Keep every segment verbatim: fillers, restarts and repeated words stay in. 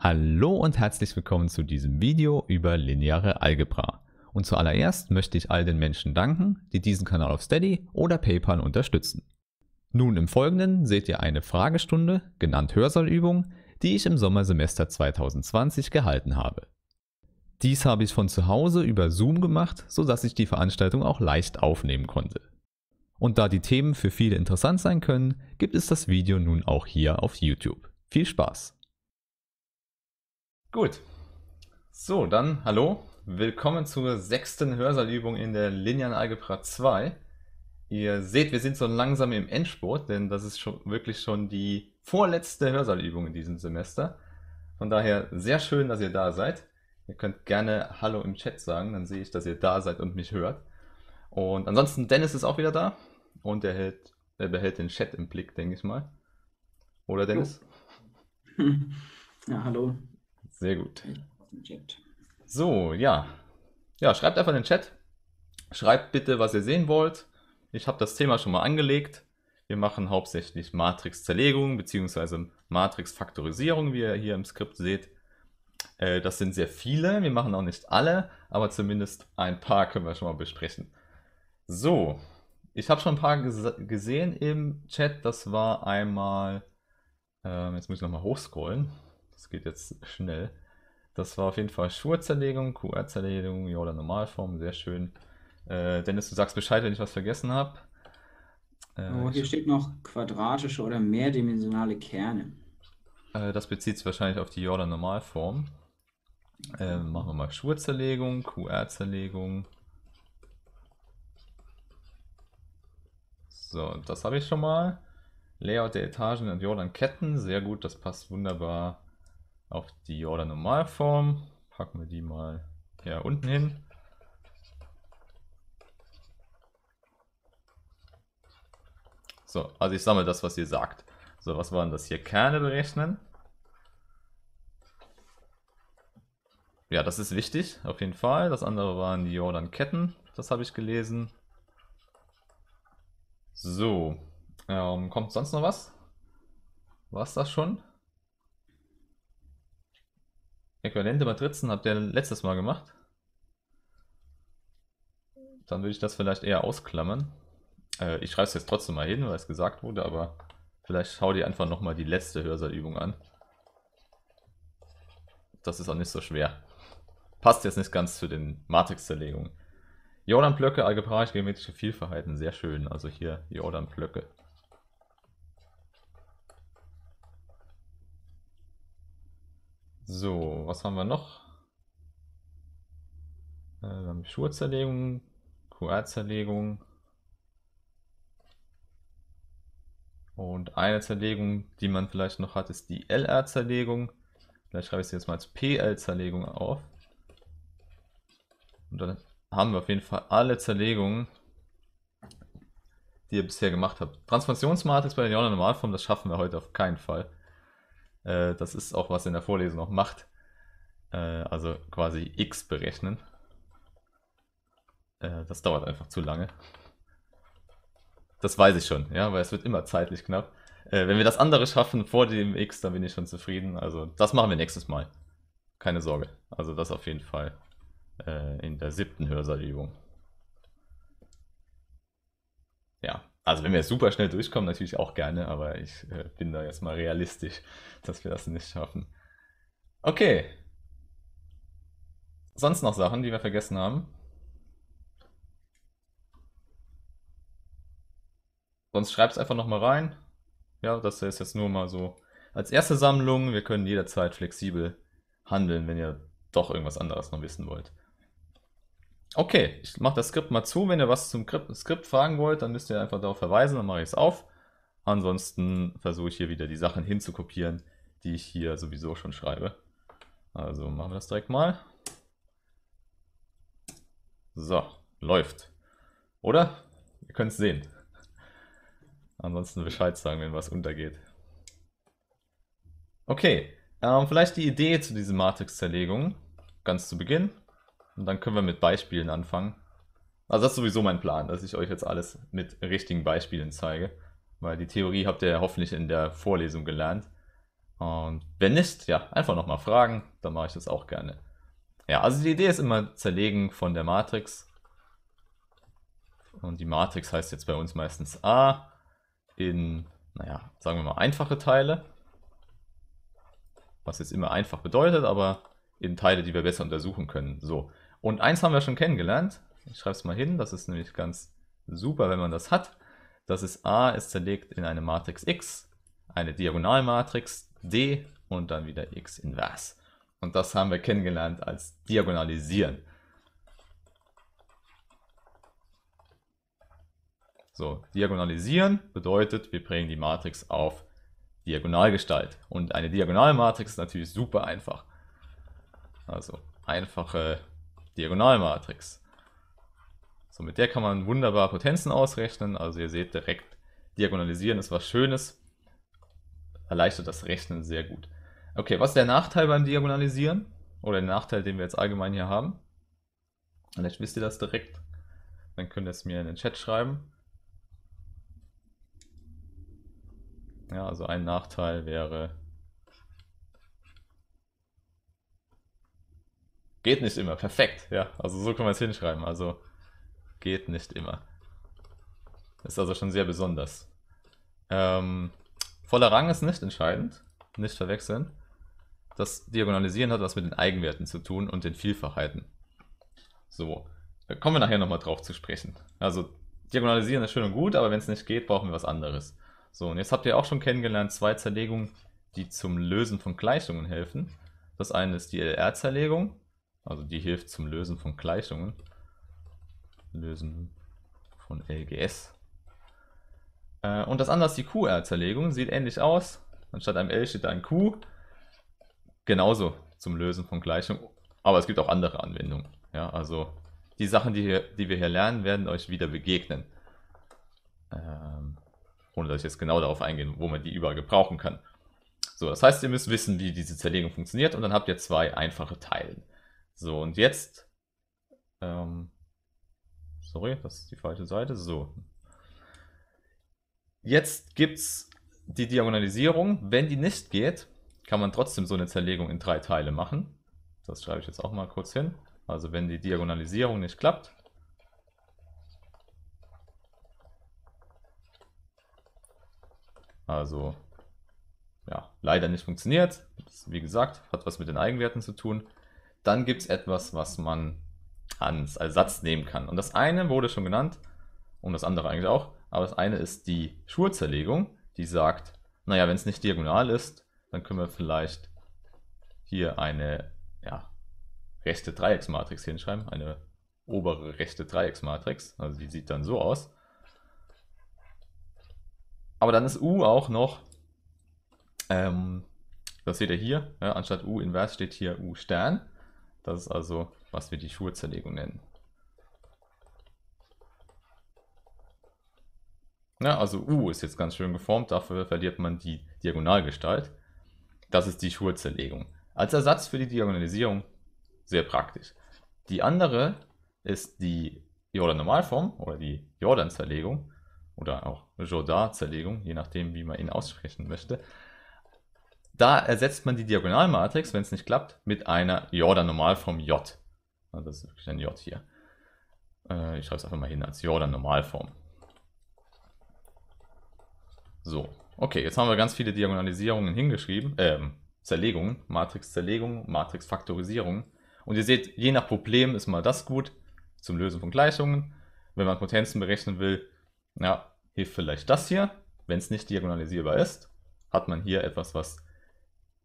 Hallo und herzlich willkommen zu diesem Video über lineare Algebra. Und zuallererst möchte ich all den Menschen danken, die diesen Kanal auf Steady oder PayPal unterstützen. Nun im Folgenden seht ihr eine Fragestunde, genannt Hörsaalübung, die ich im Sommersemester zweitausendzwanzig gehalten habe. Dies habe ich von zu Hause über Zoom gemacht, sodass ich die Veranstaltung auch leicht aufnehmen konnte. Und da die Themen für viele interessant sein können, gibt es das Video nun auch hier auf YouTube. Viel Spaß! Gut, so dann hallo, willkommen zur sechsten Hörsaalübung in der linearen Algebra zwei. Ihr seht, wir sind so langsam im Endspurt, denn das ist schon wirklich schon die vorletzte Hörsaalübung in diesem Semester. Von daher sehr schön, dass ihr da seid. Ihr könnt gerne Hallo im Chat sagen, dann sehe ich, dass ihr da seid und mich hört. Und ansonsten, Dennis ist auch wieder da und er, hält, er behält den Chat im Blick, denke ich mal. Oder Dennis? Ja, hallo. Sehr gut. So, ja. Ja, schreibt einfach in den Chat. Schreibt bitte, was ihr sehen wollt. Ich habe das Thema schon mal angelegt. Wir machen hauptsächlich Matrix-Zerlegung bzw. Matrix-Faktorisierung, wie ihr hier im Skript seht. Äh, das sind sehr viele. Wir machen auch nicht alle, aber zumindest ein paar können wir schon mal besprechen. So, ich habe schon ein paar ges gesehen im Chat. Das war einmal... Äh, jetzt muss ich nochmal hochscrollen. Das geht jetzt schnell. Das war auf jeden Fall Schurzerlegung, Q R-Zerlegung, Jordan-Normalform, sehr schön. Äh, Dennis, du sagst Bescheid, wenn ich was vergessen habe. Äh, oh, hier steht noch quadratische oder mehrdimensionale Kerne. Äh, das bezieht sich wahrscheinlich auf die Jordan-Normalform. Äh, machen wir mal Schurzerlegung, Q R-Zerlegung. So, das habe ich schon mal. Layout der Etagen und Jordan-Ketten, sehr gut, das passt wunderbar auf die Jordan-Normalform. Packen wir die mal hier unten hin. So, also ich sammle das, was ihr sagt. So, was waren das hier? Kerne berechnen. Ja, das ist wichtig, auf jeden Fall. Das andere waren die Jordan-Ketten, das habe ich gelesen. So, ähm, kommt sonst noch was? War es das schon? Äquivalente Matrizen habt ihr letztes Mal gemacht. Dann würde ich das vielleicht eher ausklammern. Äh, ich schreibe es jetzt trotzdem mal hin, weil es gesagt wurde, aber vielleicht schau dir einfach nochmal die letzte Hörsaalübung an. Das ist auch nicht so schwer. Passt jetzt nicht ganz zu den Matrixzerlegungen. Jordan-Blöcke, algebraisch geometrische Vielfachheiten, sehr schön. Also hier Jordan-Blöcke. So, was haben wir noch? Wir haben Schurzerlegung, Q R-Zerlegung und eine Zerlegung, die man vielleicht noch hat, ist die L R-Zerlegung. Vielleicht schreibe ich sie jetzt mal als P L-Zerlegung auf. Und dann haben wir auf jeden Fall alle Zerlegungen, die ihr bisher gemacht habt. Transformationsmatrix bei der Jordan-Normalform, das schaffen wir heute auf keinen Fall. Das ist auch, was in der Vorlesung noch macht. Also quasi x berechnen. Das dauert einfach zu lange. Das weiß ich schon, ja, weil es wird immer zeitlich knapp. Wenn wir das andere schaffen vor dem x, dann bin ich schon zufrieden. Also das machen wir nächstes Mal. Keine Sorge. Also das auf jeden Fall in der siebten Hörsaalübung. Ja. Also wenn wir jetzt super schnell durchkommen, natürlich auch gerne, aber ich äh, bin da jetzt mal realistisch, dass wir das nicht schaffen. Okay. Sonst noch Sachen, die wir vergessen haben? Sonst schreibt es einfach nochmal rein. Ja, das ist jetzt nur mal so als erste Sammlung. Wir können jederzeit flexibel handeln, wenn ihr doch irgendwas anderes noch wissen wollt. Okay, ich mache das Skript mal zu. Wenn ihr was zum Skript fragen wollt, dann müsst ihr einfach darauf verweisen, dann mache ich es auf. Ansonsten versuche ich hier wieder die Sachen hinzukopieren, die ich hier sowieso schon schreibe. Also machen wir das direkt mal. So, läuft. Oder? Ihr könnt es sehen. Ansonsten Bescheid sagen, wenn was untergeht. Okay, ähm, vielleicht die Idee zu diesen Matrix-Zerlegungen. Ganz zu Beginn. Und dann können wir mit Beispielen anfangen. Also das ist sowieso mein Plan, dass ich euch jetzt alles mit richtigen Beispielen zeige. Weil die Theorie habt ihr ja hoffentlich in der Vorlesung gelernt. Und wenn nicht, ja, einfach nochmal fragen, dann mache ich das auch gerne. Ja, also die Idee ist immer Zerlegen von der Matrix. Und die Matrix heißt jetzt bei uns meistens A in, naja, sagen wir mal einfache Teile. Was jetzt immer einfach bedeutet, aber in Teile, die wir besser untersuchen können. So, und eins haben wir schon kennengelernt. Ich schreibe es mal hin, das ist nämlich ganz super, wenn man das hat. Das ist A ist zerlegt in eine Matrix X, eine Diagonalmatrix D und dann wieder X-Invers. Und das haben wir kennengelernt als Diagonalisieren. So, Diagonalisieren bedeutet, wir bringen die Matrix auf Diagonalgestalt. Und eine Diagonalmatrix ist natürlich super einfach. Also einfache Diagonalmatrix. So, mit der kann man wunderbar Potenzen ausrechnen. Also ihr seht direkt, Diagonalisieren ist was Schönes. Erleichtert das Rechnen sehr gut. Okay, was ist der Nachteil beim Diagonalisieren? Oder der Nachteil, den wir jetzt allgemein hier haben? Vielleicht wisst ihr das direkt. Dann könnt ihr es mir in den Chat schreiben. Ja, also ein Nachteil wäre... Geht nicht immer, perfekt. Ja, also so kann man es hinschreiben. Also geht nicht immer. Ist also schon sehr besonders. Ähm, voller Rang ist nicht entscheidend. Nicht verwechseln. Das Diagonalisieren hat was mit den Eigenwerten zu tun und den Vielfachheiten. So, da kommen wir nachher nochmal drauf zu sprechen. Also Diagonalisieren ist schön und gut, aber wenn es nicht geht, brauchen wir was anderes. So, und jetzt habt ihr auch schon kennengelernt zwei Zerlegungen, die zum Lösen von Gleichungen helfen. Das eine ist die L R-Zerlegung, also die hilft zum Lösen von Gleichungen. Lösen von L G S. Äh, und das andere ist die Q R-Zerlegung, sieht ähnlich aus. Anstatt einem L steht da ein Q. Genauso zum Lösen von Gleichungen. Aber es gibt auch andere Anwendungen. Ja, also die Sachen, die, hier, die wir hier lernen, werden euch wieder begegnen. Ähm, ohne dass ich jetzt genau darauf eingehe, wo man die überall gebrauchen kann. So, das heißt, ihr müsst wissen, wie diese Zerlegung funktioniert. Und dann habt ihr zwei einfache Teile. So, und jetzt... Ähm, sorry, das ist die falsche Seite. So. Jetzt gibt es... Die Diagonalisierung, wenn die nicht geht, kann man trotzdem so eine Zerlegung in drei Teile machen. Das schreibe ich jetzt auch mal kurz hin. Also wenn die Diagonalisierung nicht klappt, also ja, leider nicht funktioniert, das, wie gesagt, hat was mit den Eigenwerten zu tun, dann gibt es etwas, was man als Ersatz nehmen kann. Und das eine wurde schon genannt und das andere eigentlich auch, aber das eine ist die Schurzerlegung. Die sagt, naja, wenn es nicht diagonal ist, dann können wir vielleicht hier eine ja, rechte Dreiecksmatrix hinschreiben, eine obere rechte Dreiecksmatrix, also die sieht dann so aus. Aber dann ist U auch noch, ähm, das seht ihr hier, ja, anstatt U invers steht hier U Stern, das ist also, was wir die Schurzerlegung nennen. Ja, also U ist jetzt ganz schön geformt, dafür verliert man die Diagonalgestalt. Das ist die Schurzerlegung. Als Ersatz für die Diagonalisierung sehr praktisch. Die andere ist die Jordan-Normalform oder die Jordan-Zerlegung oder auch Jordan-Zerlegung, je nachdem wie man ihn aussprechen möchte. Da ersetzt man die Diagonalmatrix, wenn es nicht klappt, mit einer Jordan-Normalform J. Also das ist wirklich ein J hier. Ich schreibe es einfach mal hin als Jordan-Normalform. So, okay, jetzt haben wir ganz viele Diagonalisierungen hingeschrieben, ähm, Zerlegungen, Matrix-Zerlegungen, Matrix-Faktorisierungen. Und ihr seht, je nach Problem ist mal das gut zum Lösen von Gleichungen. Wenn man Potenzen berechnen will, ja, hilft vielleicht das hier. Wenn es nicht diagonalisierbar ist, hat man hier etwas, was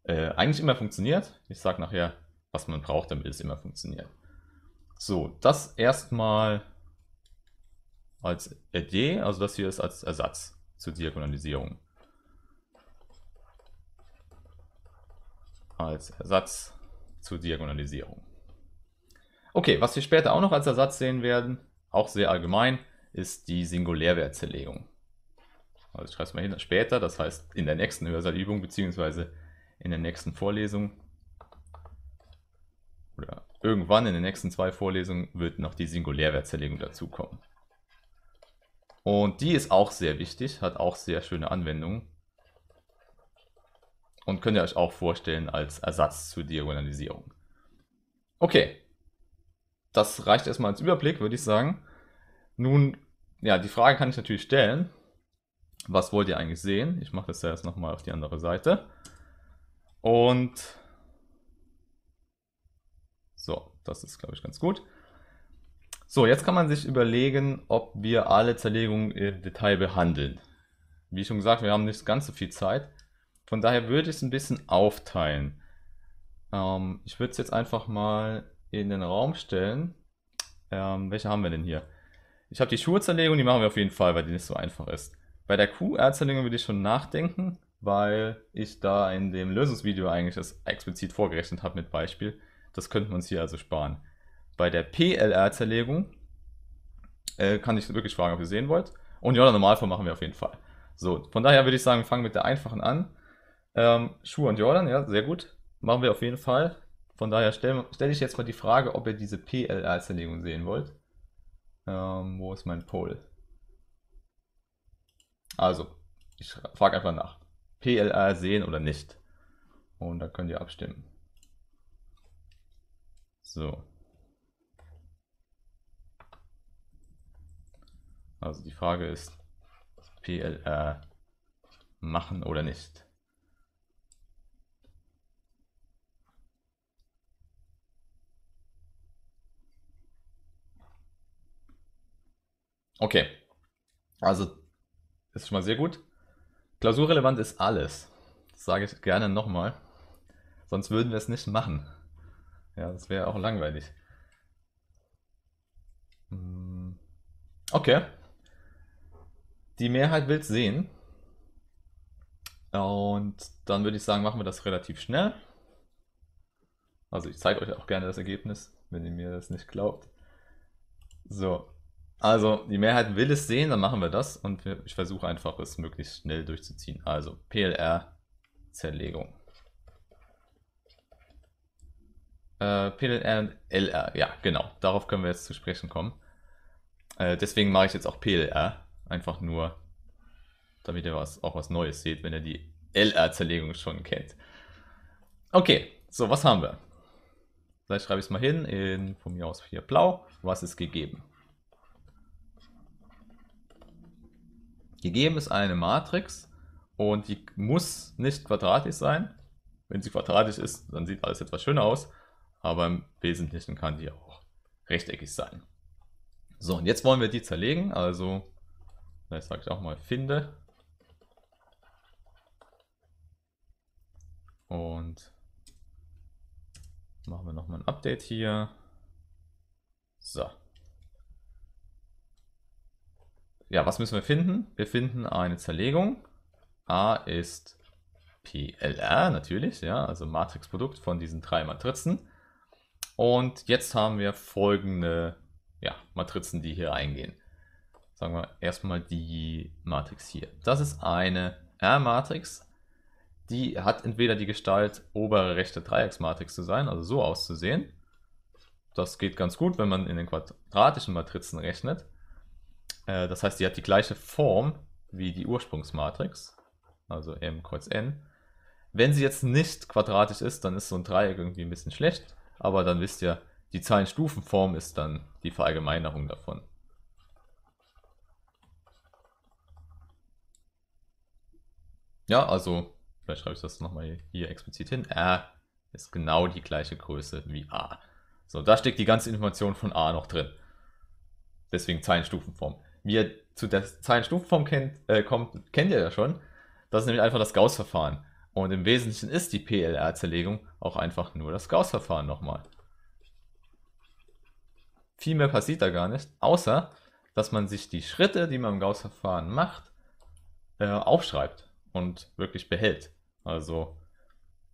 äh, eigentlich immer funktioniert. Ich sage nachher, was man braucht, damit es immer funktioniert. So, das erstmal als Idee, also das hier ist als Ersatz zur Diagonalisierung. Als Ersatz zur Diagonalisierung. Okay, was wir später auch noch als Ersatz sehen werden, auch sehr allgemein, ist die Singulärwertzerlegung. Also ich schreibe es mal hin, später, das heißt in der nächsten Hörsaalübung bzw. in der nächsten Vorlesung oder irgendwann in den nächsten zwei Vorlesungen wird noch die Singulärwertzerlegung dazukommen. Und die ist auch sehr wichtig, hat auch sehr schöne Anwendungen. und könnt ihr euch auch vorstellen als Ersatz zur Diagonalisierung. Okay, das reicht erstmal als Überblick, würde ich sagen. Nun, ja, die Frage kann ich natürlich stellen, was wollt ihr eigentlich sehen? Ich mache das ja jetzt nochmal auf die andere Seite. Und so, das ist, glaube ich, ganz gut. So, jetzt kann man sich überlegen, ob wir alle Zerlegungen im Detail behandeln. Wie schon gesagt, wir haben nicht ganz so viel Zeit. Von daher würde ich es ein bisschen aufteilen. Ähm, ich würde es jetzt einfach mal in den Raum stellen. Ähm, welche haben wir denn hier? Ich habe die Schurzerlegung, die machen wir auf jeden Fall, weil die nicht so einfach ist. Bei der Q R-Zerlegung würde ich schon nachdenken, weil ich da in dem Lösungsvideo eigentlich das explizit vorgerechnet habe mit Beispiel. Das könnten wir uns hier also sparen. Bei der P L R-Zerlegung äh, kann ich wirklich fragen, ob ihr sehen wollt. Und Jordan-Normalform machen wir auf jeden Fall. So, von daher würde ich sagen, wir fangen mit der einfachen an. Ähm, Schur und Jordan, ja, sehr gut. Machen wir auf jeden Fall. Von daher stelle stell ich jetzt mal die Frage, ob ihr diese P L R-Zerlegung sehen wollt. Ähm, wo ist mein Poll? Also, ich frage einfach nach. P L R sehen oder nicht. Und dann könnt ihr abstimmen. So. Also die Frage ist, P L R machen oder nicht. Okay, also ist schon mal sehr gut. Klausurrelevant ist alles. Das sage ich gerne nochmal. Sonst würden wir es nicht machen. Ja, das wäre auch langweilig. Okay. Die Mehrheit will es sehen. Und dann würde ich sagen, machen wir das relativ schnell. Also ich zeige euch auch gerne das Ergebnis, wenn ihr mir das nicht glaubt. So. Also die Mehrheit will es sehen, dann machen wir das. Und ich versuche einfach, es möglichst schnell durchzuziehen. Also P L R-Zerlegung. P L R und L R, ja genau, darauf können wir jetzt zu sprechen kommen. Äh, deswegen mache ich jetzt auch P L R, einfach nur, damit ihr was, auch was Neues seht, wenn ihr die L R-Zerlegung schon kennt. Okay, so was haben wir? Vielleicht schreibe ich es mal hin, in, von mir aus hier blau, was ist gegeben? Gegeben ist eine Matrix und die muss nicht quadratisch sein. Wenn sie quadratisch ist, dann sieht alles etwas schöner aus. Aber im Wesentlichen kann die auch rechteckig sein. So, und jetzt wollen wir die zerlegen. Also, vielleicht sage ich auch mal, finde. Und machen wir nochmal ein Update hier. So. Ja, was müssen wir finden? Wir finden eine Zerlegung. A ist P L R natürlich, ja, also Matrixprodukt von diesen drei Matrizen. Und jetzt haben wir folgende ja, Matrizen, die hier eingehen. Sagen wir erstmal die Matrix hier. Das ist eine R-Matrix, die hat entweder die Gestalt obere rechte Dreiecksmatrix zu sein, also so auszusehen. Das geht ganz gut, wenn man in den quadratischen Matrizen rechnet. Das heißt, die hat die gleiche Form wie die Ursprungsmatrix, also M kreuz N. Wenn sie jetzt nicht quadratisch ist, dann ist so ein Dreieck irgendwie ein bisschen schlecht. Aber dann wisst ihr, die Zeilenstufenform ist dann die Verallgemeinerung davon. Ja, also, vielleicht schreibe ich das nochmal hier explizit hin. R ist genau die gleiche Größe wie A. So, da steckt die ganze Information von A noch drin. Deswegen Zeilenstufenform. Wie ihr zu der Zeilenstufenform kennt, äh, kommt, kennt ihr ja schon. Das ist nämlich einfach das Gauss-Verfahren. Und im Wesentlichen ist die P L R-Zerlegung auch einfach nur das Gauss-Verfahren nochmal. Viel mehr passiert da gar nicht, außer, dass man sich die Schritte, die man im Gauss-Verfahren macht, äh, aufschreibt und wirklich behält. Also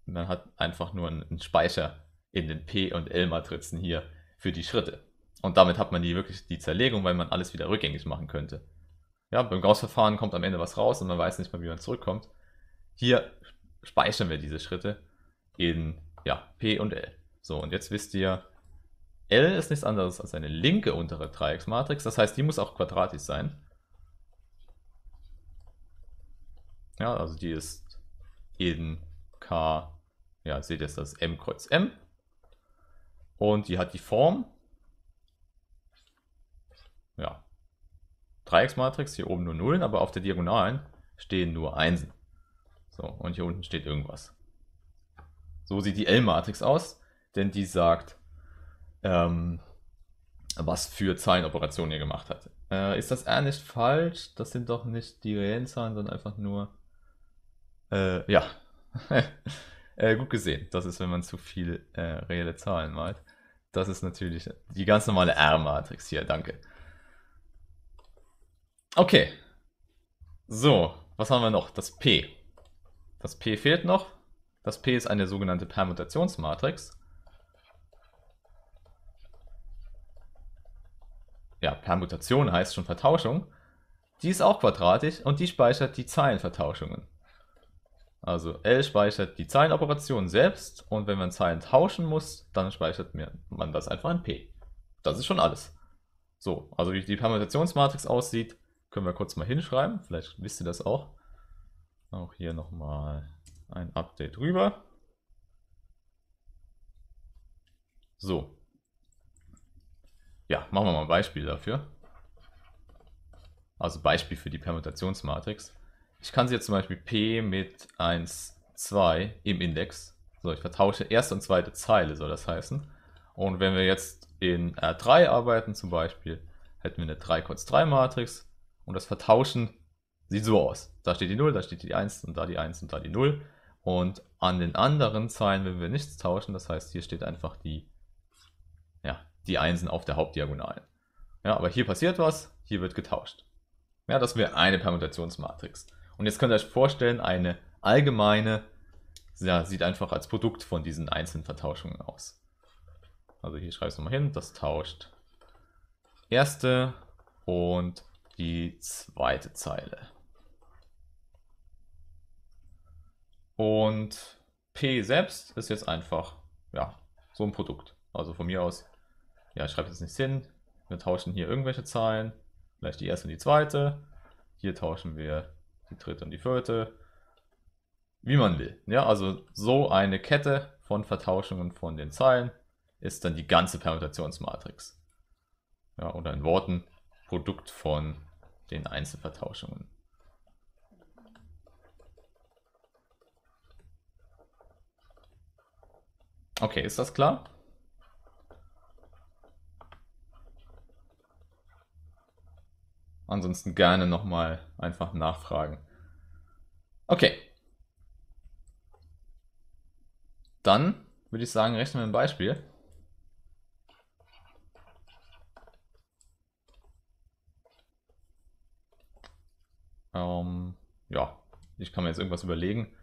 man hat einfach nur einen Speicher in den P- und L-Matrizen hier für die Schritte. Und damit hat man die wirklich die Zerlegung, weil man alles wieder rückgängig machen könnte. Ja, beim Gauss-Verfahren kommt am Ende was raus und man weiß nicht mal, wie man zurückkommt. Hier speichern wir diese Schritte in ja, P und L. So, und jetzt wisst ihr, L ist nichts anderes als eine linke untere Dreiecksmatrix, das heißt, die muss auch quadratisch sein. Ja, also die ist in K, ja, seht ihr, das ist M kreuz M. Und die hat die Form, ja, Dreiecksmatrix, hier oben nur Nullen, aber auf der Diagonalen stehen nur Einsen. So, und hier unten steht irgendwas. So sieht die L-Matrix aus, denn die sagt, ähm, was für Zeilenoperationen ihr gemacht hat. Äh, ist das R nicht falsch? Das sind doch nicht die reellen Zahlen, sondern einfach nur... Äh, ja, äh, gut gesehen. Das ist, wenn man zu viel äh, reelle Zahlen malt. Das ist natürlich die ganz normale R-Matrix hier, danke. Okay, so, was haben wir noch? Das P. Das P fehlt noch. Das P ist eine sogenannte Permutationsmatrix. Ja, Permutation heißt schon Vertauschung. Die ist auch quadratisch und die speichert die Zeilenvertauschungen. Also L speichert die Zeilenoperationen selbst und wenn man Zeilen tauschen muss, dann speichert man das einfach in P. Das ist schon alles. So, also wie die Permutationsmatrix aussieht, können wir kurz mal hinschreiben. Vielleicht wisst ihr das auch. Auch hier nochmal ein Update rüber. So. Ja, machen wir mal ein Beispiel dafür. Also Beispiel für die Permutationsmatrix. Ich kann sie jetzt zum Beispiel P mit eins, zwei im Index. So, ich vertausche erste und zweite Zeile, soll das heißen. Und wenn wir jetzt in R drei arbeiten zum Beispiel, hätten wir eine drei, drei Matrix. Und das Vertauschen sieht so aus. Da steht die null, da steht die eins und da die eins und da die null. Und an den anderen Zeilen, wenn wir nichts tauschen, das heißt, hier steht einfach die... ja, die Einsen auf der Hauptdiagonalen. Ja, aber hier passiert was, hier wird getauscht. Ja, das wäre eine Permutationsmatrix. Und jetzt könnt ihr euch vorstellen, eine allgemeine, ja, sieht einfach als Produkt von diesen einzelnen Vertauschungen aus. Also hier schreibe ich es nochmal hin, das tauscht erste und die zweite Zeile. Und P selbst ist jetzt einfach, ja, so ein Produkt. Also von mir aus, ja, ich schreibe jetzt nicht hin, wir tauschen hier irgendwelche Zahlen, vielleicht die erste und die zweite, hier tauschen wir die dritte und die vierte, wie man will. Ja, also so eine Kette von Vertauschungen von den Zeilen ist dann die ganze Permutationsmatrix. Ja, oder in Worten, Produkt von den Einzelvertauschungen. Okay, ist das klar? Ansonsten gerne nochmal einfach nachfragen. Okay. Dann würde ich sagen, rechnen wir ein Beispiel. Ähm, ja, ich kann mir jetzt irgendwas überlegen.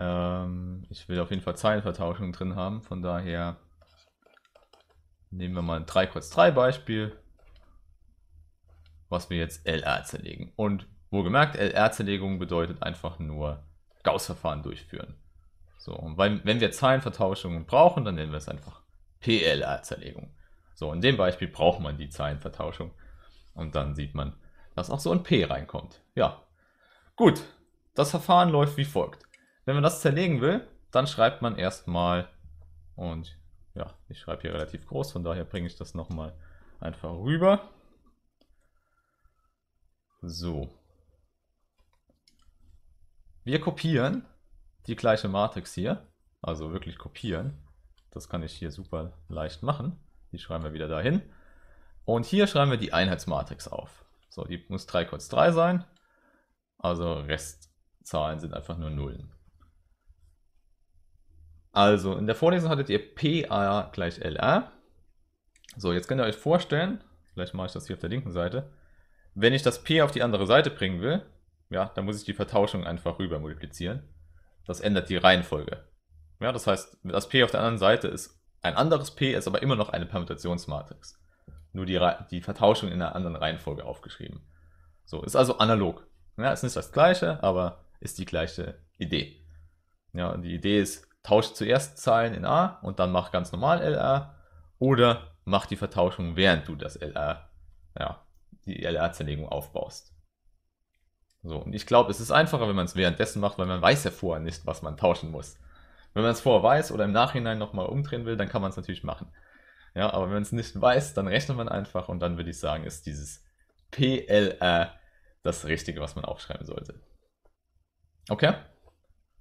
Ähm, ich will auf jeden Fall Zeilenvertauschungen drin haben. Von daher nehmen wir mal ein drei, drei Beispiel, was wir jetzt L R zerlegen. Und wohlgemerkt, L R-Zerlegung bedeutet einfach nur Gauss-Verfahren durchführen. So, und weil, wenn wir Zeilenvertauschungen brauchen, dann nennen wir es einfach P L R-Zerlegung. So, in dem Beispiel braucht man die Zeilenvertauschung. Und dann sieht man, dass auch so ein P reinkommt. Ja, gut. Das Verfahren läuft wie folgt. Wenn man das zerlegen will, dann schreibt man erstmal, und ja, ich schreibe hier relativ groß, von daher bringe ich das nochmal einfach rüber. So, wir kopieren die gleiche Matrix hier, also wirklich kopieren, das kann ich hier super leicht machen, die schreiben wir wieder dahin und hier schreiben wir die Einheitsmatrix auf. So, die muss drei, drei sein, also Restzahlen sind einfach nur Nullen. Also in der Vorlesung hattet ihr P A gleich L R, so jetzt könnt ihr euch vorstellen, vielleicht mache ich das hier auf der linken Seite. Wenn ich das P auf die andere Seite bringen will, ja, dann muss ich die Vertauschung einfach rüber multiplizieren. Das ändert die Reihenfolge. Ja, das heißt, das P auf der anderen Seite ist ein anderes P, ist aber immer noch eine Permutationsmatrix. Nur die, die Vertauschung in einer anderen Reihenfolge aufgeschrieben. So, ist also analog. Ja, ist nicht das gleiche, aber ist die gleiche Idee. Ja, und die Idee ist, tauscht zuerst Zeilen in A und dann mach ganz normal L R oder mach die Vertauschung, während du das L R, ja, die L R-Zerlegung aufbaust. So, und ich glaube, es ist einfacher, wenn man es währenddessen macht, weil man weiß ja vorher nicht, was man tauschen muss. Wenn man es vorher weiß oder im Nachhinein nochmal umdrehen will, dann kann man es natürlich machen. Ja, aber wenn man es nicht weiß, dann rechnet man einfach und dann würde ich sagen, ist dieses P L R das Richtige, was man aufschreiben sollte. Okay?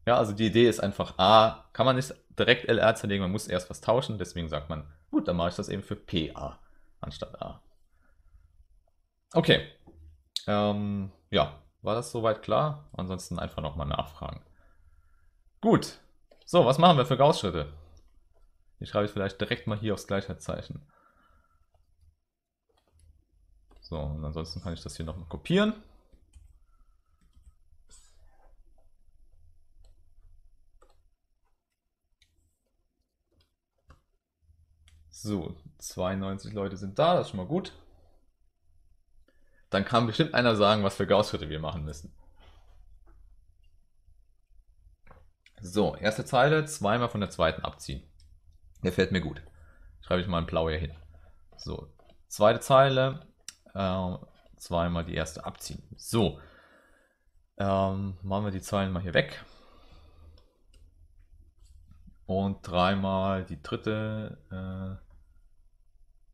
Ja, also die Idee ist einfach, A, kann man nicht direkt L R zerlegen, man muss erst was tauschen, deswegen sagt man, gut, dann mache ich das eben für P A anstatt A. Okay, ähm, ja, war das soweit klar? Ansonsten einfach nochmal nachfragen. Gut, so, was machen wir für Gaußschritte? Die schreibe ich vielleicht direkt mal hier aufs Gleichheitszeichen. So, und ansonsten kann ich das hier nochmal kopieren. So, zweiundneunzig Leute sind da, das ist schon mal gut. Dann kann bestimmt einer sagen, was für Gaußschritte wir machen müssen. So, erste Zeile, zweimal von der zweiten abziehen. Der fällt mir gut. Schreibe ich mal ein Blau hier hin. So, zweite Zeile, äh, zweimal die erste abziehen. So, ähm, machen wir die Zeilen mal hier weg. Und dreimal die dritte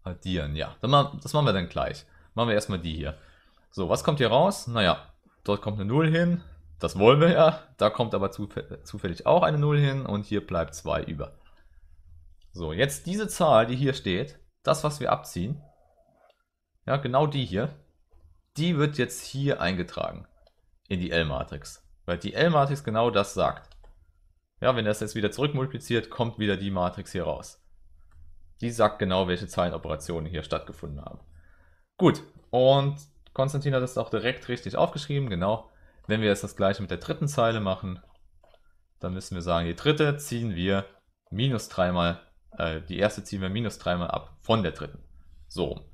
äh, addieren. Ja, dann mal, das machen wir dann gleich. Machen wir erstmal die hier. So, was kommt hier raus? Naja, dort kommt eine null hin. Das wollen wir ja. Da kommt aber zufällig auch eine null hin. Und hier bleibt zwei über. So, jetzt diese Zahl, die hier steht, das, was wir abziehen, ja, genau die hier, die wird jetzt hier eingetragen in die L-Matrix. Weil die L-Matrix genau das sagt. Ja, wenn das jetzt wieder zurückmultipliziert, kommt wieder die Matrix hier raus. Die sagt genau, welche Zeilenoperationen hier stattgefunden haben. Gut, und Konstantin hat das auch direkt richtig aufgeschrieben, genau. Wenn wir jetzt das gleiche mit der dritten Zeile machen, dann müssen wir sagen, die dritte ziehen wir minus dreimal, äh, die erste ziehen wir minus dreimal ab von der dritten. So,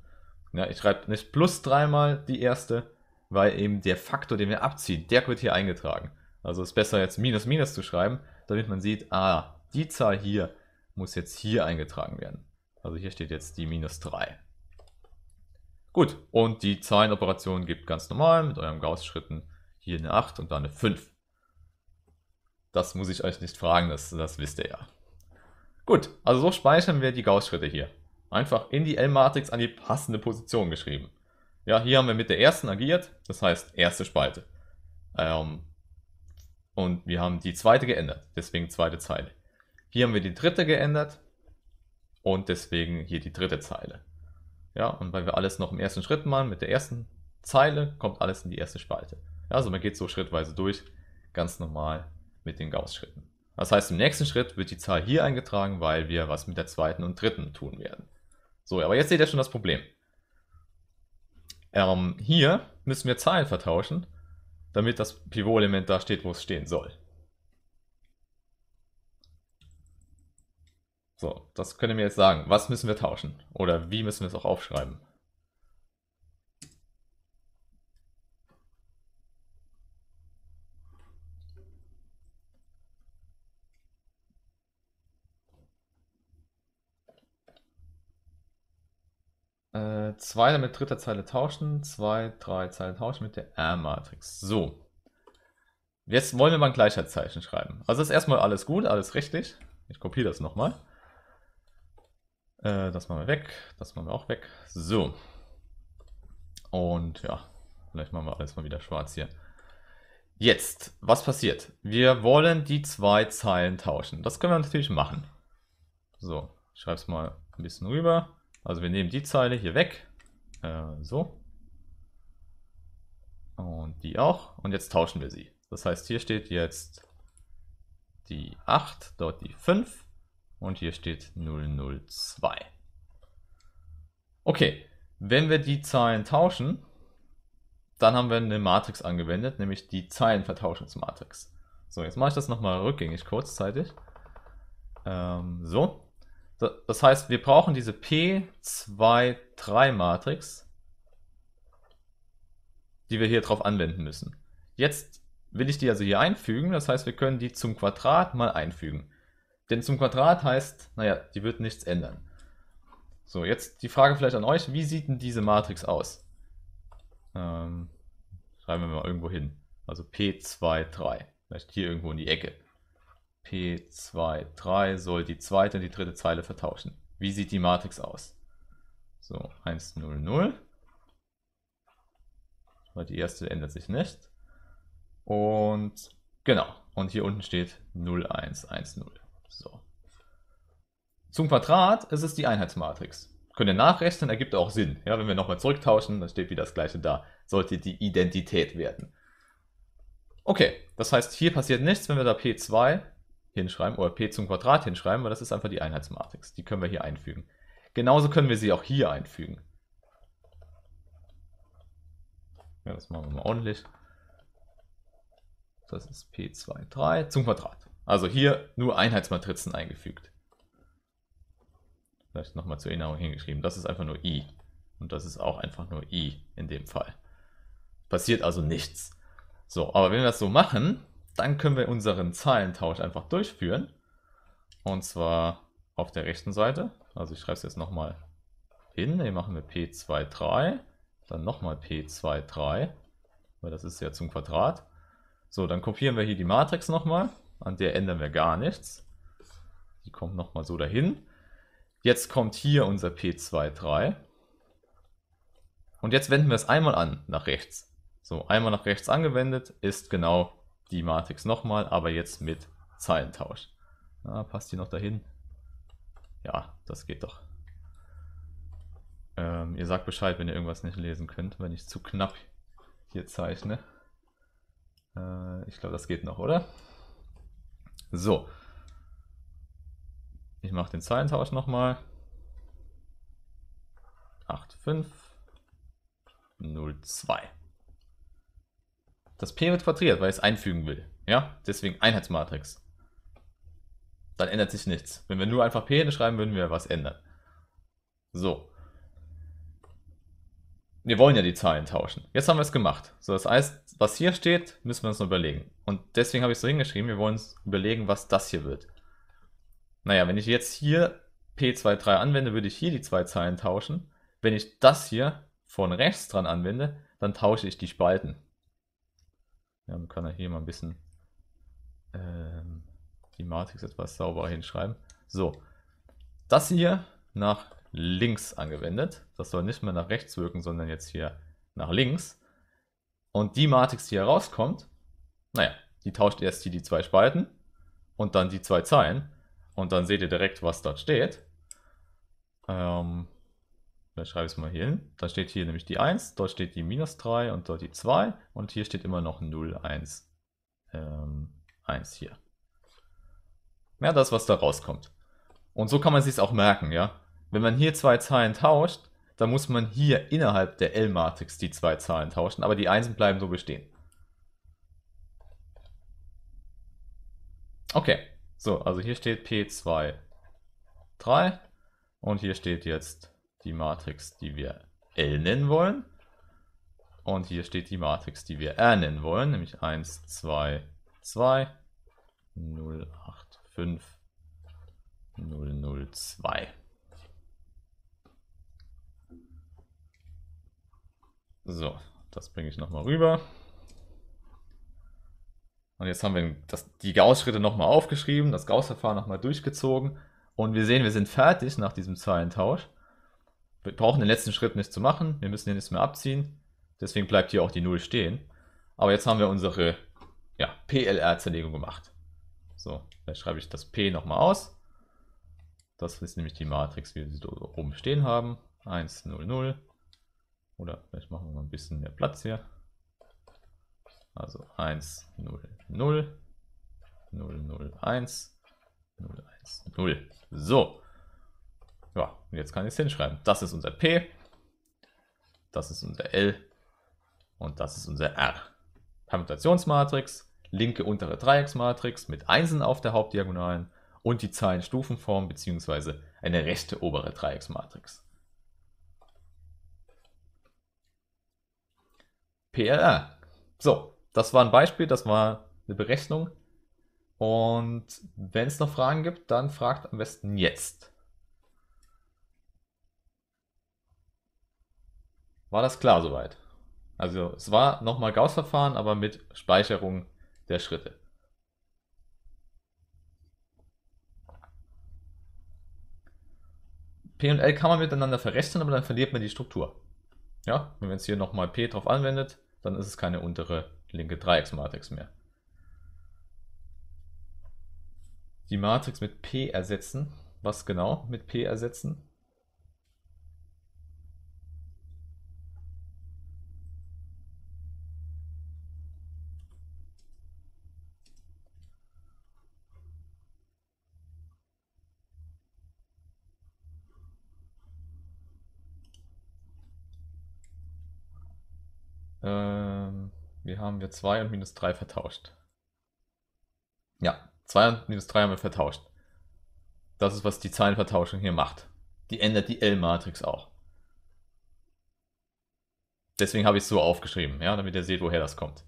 ja, ich schreibe nicht plus dreimal die erste, weil eben der Faktor, den wir abziehen, der wird hier eingetragen. Also ist besser jetzt minus minus zu schreiben, damit man sieht, ah, die Zahl hier muss jetzt hier eingetragen werden. Also hier steht jetzt die minus drei. Gut, und die Zeilenoperation gibt ganz normal mit euren Gaußschritten hier eine acht und dann eine fünf. Das muss ich euch nicht fragen, das, das wisst ihr ja. Gut, also so speichern wir die Gaußschritte hier. Einfach in die L-Matrix an die passende Position geschrieben. Ja, hier haben wir mit der ersten agiert, das heißt erste Spalte. Ähm, und wir haben die zweite geändert, deswegen zweite Zeile. Hier haben wir die dritte geändert und deswegen hier die dritte Zeile. Ja, und weil wir alles noch im ersten Schritt machen, mit der ersten Zeile kommt alles in die erste Spalte. Ja, also man geht so schrittweise durch, ganz normal mit den Gauß-Schritten. Das heißt, im nächsten Schritt wird die Zahl hier eingetragen, weil wir was mit der zweiten und dritten tun werden. So, aber jetzt seht ihr schon das Problem. Ähm, hier müssen wir Zahlen vertauschen, damit das Pivot-Element da steht, wo es stehen soll. So, das könnt ihr mir jetzt sagen. Was müssen wir tauschen? Oder wie müssen wir es auch aufschreiben? Äh, zwei mit dritter Zeile tauschen, zwei, drei Zeilen tauschen mit der R-Matrix. So. Jetzt wollen wir mal ein Gleichheitszeichen schreiben. Also ist erstmal alles gut, alles richtig. Ich kopiere das nochmal. Das machen wir weg, das machen wir auch weg. So. Und ja, vielleicht machen wir alles mal wieder schwarz hier. Jetzt, was passiert? Wir wollen die zwei Zeilen tauschen. Das können wir natürlich machen. So, ich schreibe es mal ein bisschen rüber. Also wir nehmen die Zeile hier weg. Äh, so. Und die auch. Und jetzt tauschen wir sie. Das heißt, hier steht jetzt die acht, dort die fünf. Und hier steht null null zwei. Okay, wenn wir die Zahlen tauschen, dann haben wir eine Matrix angewendet, nämlich die Zeilenvertauschungsmatrix. So, jetzt mache ich das nochmal rückgängig kurzzeitig. Ähm, so, das heißt, wir brauchen diese P zwei drei Matrix, die wir hier drauf anwenden müssen. Jetzt will ich die also hier einfügen, das heißt, wir können die zum Quadrat mal einfügen. Denn zum Quadrat heißt, naja, die wird nichts ändern. So, jetzt die Frage vielleicht an euch, wie sieht denn diese Matrix aus? Ähm, schreiben wir mal irgendwo hin. Also P zwei, drei. Vielleicht hier irgendwo in die Ecke. P zwei, drei soll die zweite und die dritte Zeile vertauschen. Wie sieht die Matrix aus? So, eins, null, null. Weil die erste ändert sich nicht. Und genau. Und hier unten steht null, eins, eins, null. So. Zum Quadrat ist es die Einheitsmatrix. Könnt ihr nachrechnen, ergibt auch Sinn. Ja, wenn wir nochmal zurücktauschen, dann steht wieder das gleiche da. Sollte die Identität werden. Okay, das heißt, hier passiert nichts, wenn wir da P zwei hinschreiben oder P zum Quadrat hinschreiben, weil das ist einfach die Einheitsmatrix. Die können wir hier einfügen. Genauso können wir sie auch hier einfügen. Ja, das machen wir mal ordentlich. Das ist P zwei, drei zum Quadrat. Also hier nur Einheitsmatrizen eingefügt. Vielleicht nochmal zur Erinnerung hingeschrieben. Das ist einfach nur I. Und das ist auch einfach nur I in dem Fall. Passiert also nichts. So, aber wenn wir das so machen, dann können wir unseren Zeilentausch einfach durchführen. Und zwar auf der rechten Seite. Also ich schreibe es jetzt nochmal hin. Hier machen wir P zwei, drei. Dann nochmal P zwei, drei. Weil das ist ja zum Quadrat. So, dann kopieren wir hier die Matrix nochmal. An der ändern wir gar nichts. Die kommt nochmal so dahin. Jetzt kommt hier unser P zwei, drei. Und jetzt wenden wir es einmal an, nach rechts. So, einmal nach rechts angewendet, ist genau die Matrix nochmal, aber jetzt mit Zeilentausch. Na, passt die noch dahin? Ja, das geht doch. Ähm, ihr sagt Bescheid, wenn ihr irgendwas nicht lesen könnt, wenn ich zu knapp hier zeichne. Äh, ich glaube, das geht noch, oder? So. Ich mache den Zeilentausch nochmal. acht, fünf, null, zwei. Das P wird quadriert, weil ich es einfügen will. Ja, deswegen Einheitsmatrix. Dann ändert sich nichts. Wenn wir nur einfach P hinschreiben, würden wir was ändern. So. Wir wollen ja die Zahlen tauschen. Jetzt haben wir es gemacht. So, das heißt, was hier steht, müssen wir uns noch überlegen. Und deswegen habe ich es so hingeschrieben, wir wollen uns überlegen, was das hier wird. Naja, wenn ich jetzt hier P zwei, drei anwende, würde ich hier die zwei Zeilen tauschen. Wenn ich das hier von rechts dran anwende, dann tausche ich die Spalten. Ja, man kann ja hier mal ein bisschen ähm, die Matrix etwas sauberer hinschreiben. So, das hier nach links angewendet. Das soll nicht mehr nach rechts wirken, sondern jetzt hier nach links. Und die Matrix, die hier rauskommt, naja, die tauscht erst hier die zwei Spalten und dann die zwei Zeilen. Und dann seht ihr direkt, was dort steht. Ähm, dann schreibe ich es mal hier hin. Da steht hier nämlich die eins, dort steht die minus drei und dort die zwei. Und hier steht immer noch null, eins, eins hier. Ja, das, was da rauskommt. Und so kann man sich es auch merken, ja. Wenn man hier zwei Zahlen tauscht, dann muss man hier innerhalb der L-Matrix die zwei Zahlen tauschen, aber die Einsen bleiben so bestehen. Okay. So, also hier steht P zwei, drei und hier steht jetzt die Matrix, die wir L nennen wollen. Und hier steht die Matrix, die wir R nennen wollen, nämlich eins, zwei, zwei, null, acht, fünf, null, null, zwei. So, das bringe ich nochmal rüber. Und jetzt haben wir das, die Gauss-Schritte nochmal aufgeschrieben, das Gauss-Verfahren nochmal durchgezogen. Und wir sehen, wir sind fertig nach diesem Zeilentausch. Wir brauchen den letzten Schritt nicht zu machen. Wir müssen hier nichts mehr abziehen. Deswegen bleibt hier auch die null stehen. Aber jetzt haben wir unsere ja, P L R-Zerlegung gemacht. So, dann schreibe ich das P nochmal aus. Das ist nämlich die Matrix, wie wir sie da oben stehen haben. eins, null, null. Oder vielleicht machen wir mal ein bisschen mehr Platz hier. Also eins, null, null, null, null, eins, null, eins, null. So. Ja, und jetzt kann ich es hinschreiben. Das ist unser P, das ist unser L und das ist unser R. Permutationsmatrix, linke untere Dreiecksmatrix mit Einsen auf der Hauptdiagonalen und die Zeilenstufenform bzw. eine rechte obere Dreiecksmatrix. P L R. So. Das war ein Beispiel, das war eine Berechnung und wenn es noch Fragen gibt, dann fragt am besten jetzt. War das klar soweit? Also es war nochmal Gauss-Verfahren, aber mit Speicherung der Schritte. P und L kann man miteinander verrechnen, aber dann verliert man die Struktur. Ja, wenn man jetzt hier nochmal P drauf anwendet, dann ist es keine untere linke Dreiecksmatrix mehr. Die Matrix mit P ersetzen. Was genau mit P ersetzen? Ähm, wir haben wir zwei und minus drei vertauscht. Ja, zwei und minus drei haben wir vertauscht. Das ist, was die Zeilenvertauschung hier macht. Die ändert die L-Matrix auch. Deswegen habe ich es so aufgeschrieben, ja, damit ihr seht, woher das kommt.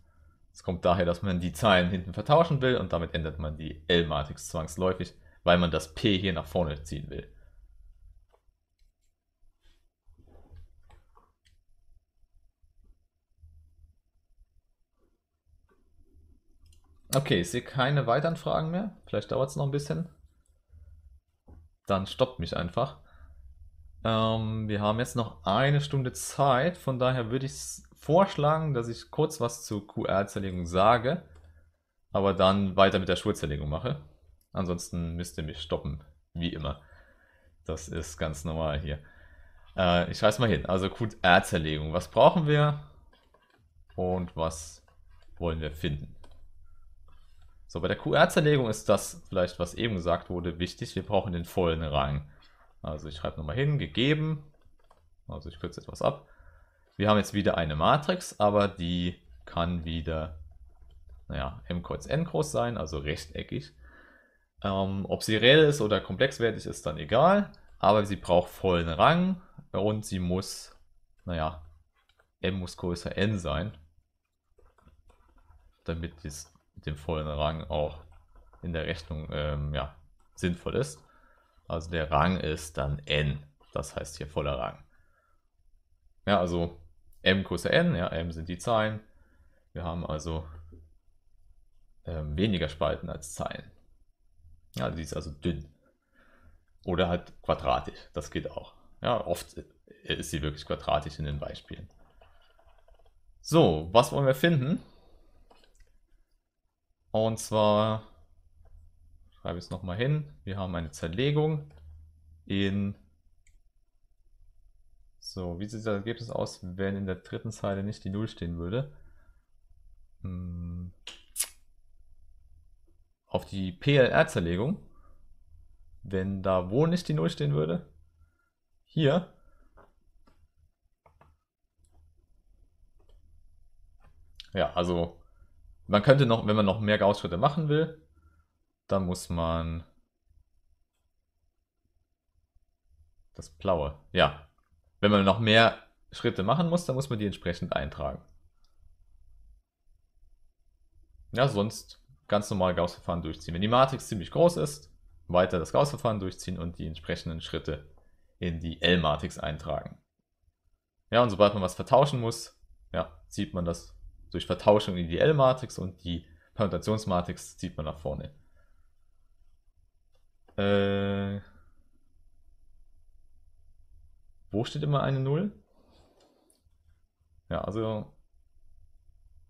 Es kommt daher, dass man die Zeilen hinten vertauschen will und damit ändert man die L-Matrix zwangsläufig, weil man das P hier nach vorne ziehen will. Okay, ich sehe keine weiteren Fragen mehr. Vielleicht dauert es noch ein bisschen. Dann stoppt mich einfach. Ähm, wir haben jetzt noch eine Stunde Zeit. Von daher würde ich vorschlagen, dass ich kurz was zur Q R-Zerlegung sage, aber dann weiter mit der Schurzerlegung mache. Ansonsten müsst ihr mich stoppen, wie immer. Das ist ganz normal hier. Äh, ich schreibe es mal hin. Also Q R-Zerlegung. Was brauchen wir und was wollen wir finden? So, bei der Q R-Zerlegung ist das vielleicht, was eben gesagt wurde, wichtig. Wir brauchen den vollen Rang. Also ich schreibe nochmal hin, gegeben. Also ich kürze etwas ab. Wir haben jetzt wieder eine Matrix, aber die kann wieder, naja, m kreuz n groß sein, also rechteckig. Ähm, ob sie reell ist oder komplexwertig ist, dann egal. Aber sie braucht vollen Rang und sie muss, naja, m muss größer n sein, damit das mit dem vollen Rang auch in der Rechnung ähm, ja, sinnvoll ist. Also der Rang ist dann n, das heißt hier voller Rang. Ja, also m größer n, ja, m sind die Zeilen. Wir haben also ähm, weniger Spalten als Zeilen. Ja, die ist also dünn. Oder halt quadratisch, das geht auch. Ja, oft ist sie wirklich quadratisch in den Beispielen. So, was wollen wir finden? Und zwar, schreibe ich es nochmal hin, wir haben eine Zerlegung in, so, wie sieht das Ergebnis aus, wenn in der dritten Zeile nicht die null stehen würde? Auf die P L R-Zerlegung, wenn da wo nicht die null stehen würde, hier, ja, also, man könnte noch, wenn man noch mehr Gauss-Schritte machen will, dann muss man das Blaue, ja, wenn man noch mehr Schritte machen muss, dann muss man die entsprechend eintragen. Ja, sonst ganz normal Gauss-Verfahren durchziehen. Wenn die Matrix ziemlich groß ist, weiter das Gauss-Verfahren durchziehen und die entsprechenden Schritte in die L-Matrix eintragen. Ja, und sobald man was vertauschen muss, ja, zieht man das durch Vertauschung in die L-Matrix und die Permutationsmatrix zieht man nach vorne. Äh, wo steht immer eine null? Ja, also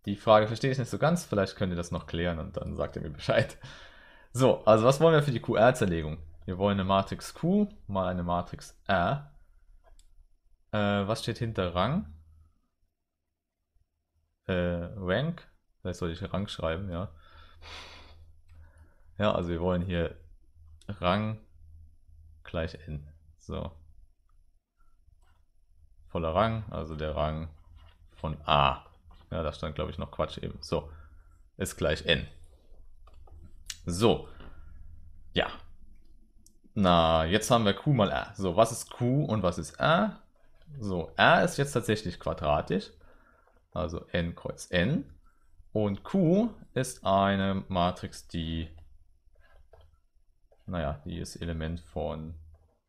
die Frage verstehe ich nicht so ganz. Vielleicht könnt ihr das noch klären und dann sagt ihr mir Bescheid. So, also was wollen wir für die Q R-Zerlegung? Wir wollen eine Matrix Q mal eine Matrix R. Äh, was steht hinter Rang? Äh, Rank, vielleicht soll ich Rang schreiben, ja. Ja, also wir wollen hier Rang gleich n. So. Voller Rang, also der Rang von A. Ja, da stand glaube ich noch Quatsch eben. So, ist gleich n. So. Ja. Na, jetzt haben wir Q mal R. So, was ist Q und was ist R? So, R ist jetzt tatsächlich quadratisch. Also n kreuz n. Und Q ist eine Matrix, die, naja, die ist Element von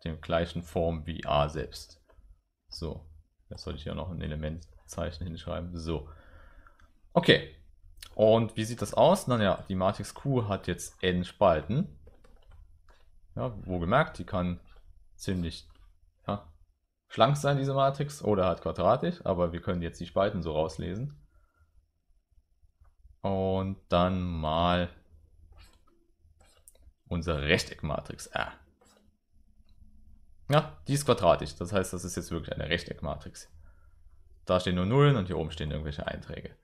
der gleichen Form wie A selbst. So, jetzt sollte ich ja noch ein Element Zeichen hinschreiben. So. Okay. Und wie sieht das aus? Na ja, die Matrix Q hat jetzt n Spalten. Ja, wohlgemerkt, die kann ziemlich ja, schlank sein, diese Matrix, oder halt quadratisch, aber wir können jetzt die Spalten so rauslesen. Und dann mal unsere Rechteckmatrix R. Ja, die ist quadratisch, das heißt, das ist jetzt wirklich eine Rechteckmatrix. Da stehen nur Nullen und hier oben stehen irgendwelche Einträge.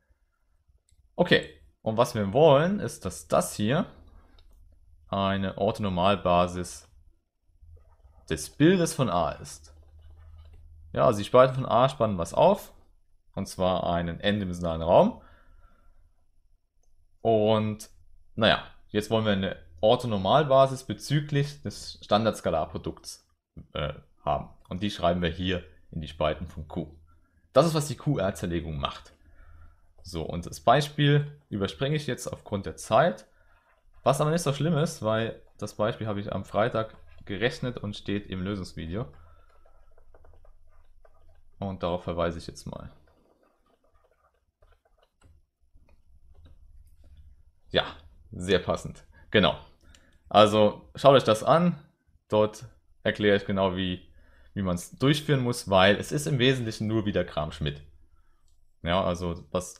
Okay, und was wir wollen, ist, dass das hier eine Orthonormalbasis des Bildes von A ist. Ja, also die Spalten von A spannen was auf, und zwar einen n-dimensionalen Raum. Und naja, jetzt wollen wir eine Orthonormalbasis bezüglich des Standardscalarprodukts äh, haben. Und die schreiben wir hier in die Spalten von Q. Das ist, was die Q R-Zerlegung macht. So, und das Beispiel überspringe ich jetzt aufgrund der Zeit. Was aber nicht so schlimm ist, weil das Beispiel habe ich am Freitag gerechnet und steht im Lösungsvideo. Und darauf verweise ich jetzt mal. Ja, sehr passend. Genau. Also schaut euch das an. Dort erkläre ich genau, wie, wie man es durchführen muss, weil es ist im Wesentlichen nur wieder Gram-Schmidt. Ja, also was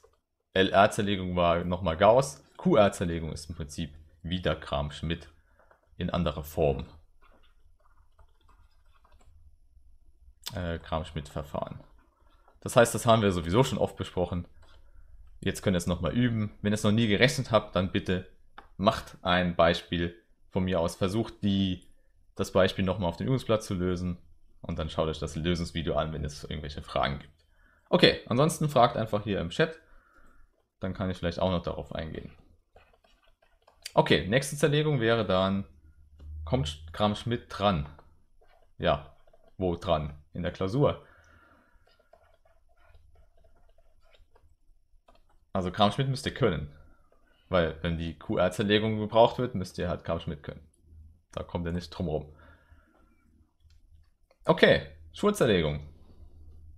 L R-Zerlegung war, nochmal Gauss. Q R-Zerlegung ist im Prinzip wieder Gram-Schmidt in anderer Form. Äh, Gram-Schmidt-Verfahren. Das heißt, das haben wir sowieso schon oft besprochen. Jetzt könnt ihr es nochmal üben. Wenn ihr es noch nie gerechnet habt, dann bitte macht ein Beispiel von mir aus. Versucht die, das Beispiel nochmal auf dem Übungsblatt zu lösen. Und dann schaut euch das Lösungsvideo an, wenn es irgendwelche Fragen gibt. Okay, ansonsten fragt einfach hier im Chat. Dann kann ich vielleicht auch noch darauf eingehen. Okay, nächste Zerlegung wäre dann, kommt Gram-Schmidt dran? Ja, wo dran? In der Klausur. Also Gram-Schmidt müsst ihr können, weil wenn die Q R-Zerlegung gebraucht wird, müsst ihr halt Gram-Schmidt können. Da kommt ihr nicht drum rum. Okay, Schurzerlegung.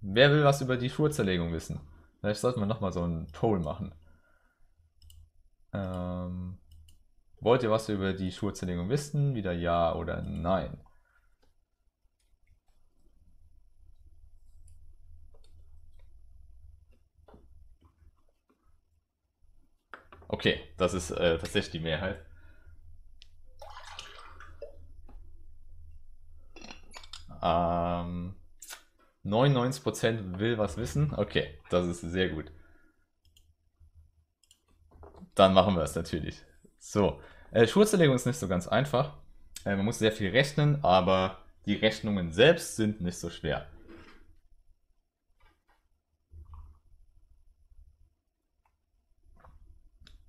Wer will was über die Schurzerlegung wissen? Vielleicht sollten wir nochmal so einen Poll machen. Ähm, wollt ihr was über die Schurzerlegung wissen? Wieder ja oder nein? Okay, das ist äh, tatsächlich die Mehrheit. Ähm, neunundneunzig Prozent will was wissen. Okay, das ist sehr gut. Dann machen wir es natürlich. So, äh, Schurzerlegung ist nicht so ganz einfach. Äh, man muss sehr viel rechnen, aber die Rechnungen selbst sind nicht so schwer.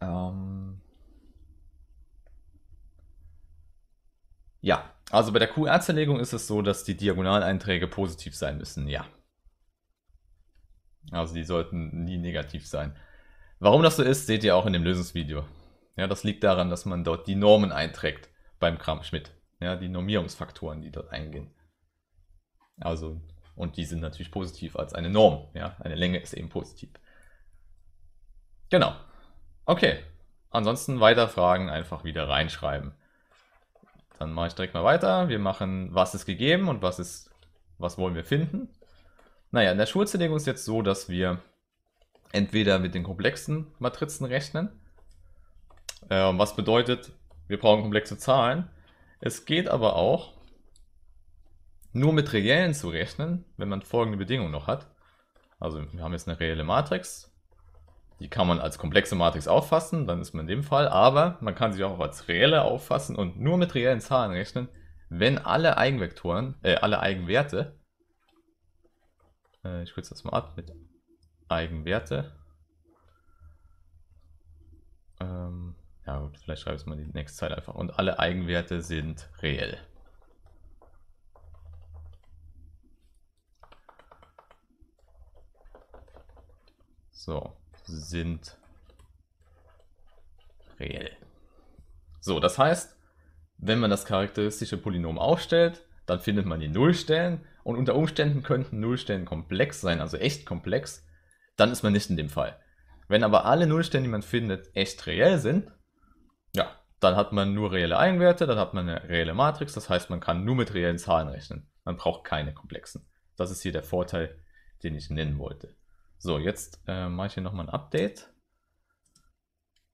Ähm ja. Also bei der Q R-Zerlegung ist es so, dass die Diagonaleinträge positiv sein müssen, ja. Also die sollten nie negativ sein. Warum das so ist, seht ihr auch in dem Lösungsvideo. Ja, das liegt daran, dass man dort die Normen einträgt beim Gram-Schmidt. Ja, die Normierungsfaktoren, die dort eingehen. Also, und die sind natürlich positiv als eine Norm. Ja, eine Länge ist eben positiv. Genau. Okay. Ansonsten weitere Fragen einfach wieder reinschreiben. Dann mache ich direkt mal weiter. Wir machen, was ist gegeben und was ist, was wollen wir finden. Naja, in der Schurzerlegung ist es jetzt so, dass wir entweder mit den komplexen Matrizen rechnen. Ähm, was bedeutet, wir brauchen komplexe Zahlen. Es geht aber auch, nur mit reellen zu rechnen, wenn man folgende Bedingung noch hat. Also wir haben jetzt eine reelle Matrix. Die kann man als komplexe Matrix auffassen, dann ist man in dem Fall, aber man kann sie auch als reelle auffassen und nur mit reellen Zahlen rechnen, wenn alle Eigenvektoren, äh, alle Eigenwerte, äh, ich kürze das mal ab mit Eigenwerte, ähm, ja gut, vielleicht schreibe ich es mal die nächste Zeile einfach, und alle Eigenwerte sind reell. So. sind reell. So, das heißt, wenn man das charakteristische Polynom aufstellt, dann findet man die Nullstellen und unter Umständen könnten Nullstellen komplex sein, also echt komplex, dann ist man nicht in dem Fall. Wenn aber alle Nullstellen, die man findet, echt reell sind, ja, dann hat man nur reelle Eigenwerte, dann hat man eine reelle Matrix, das heißt, man kann nur mit reellen Zahlen rechnen. Man braucht keine komplexen. Das ist hier der Vorteil, den ich nennen wollte. So, jetzt äh, mache ich hier nochmal ein Update.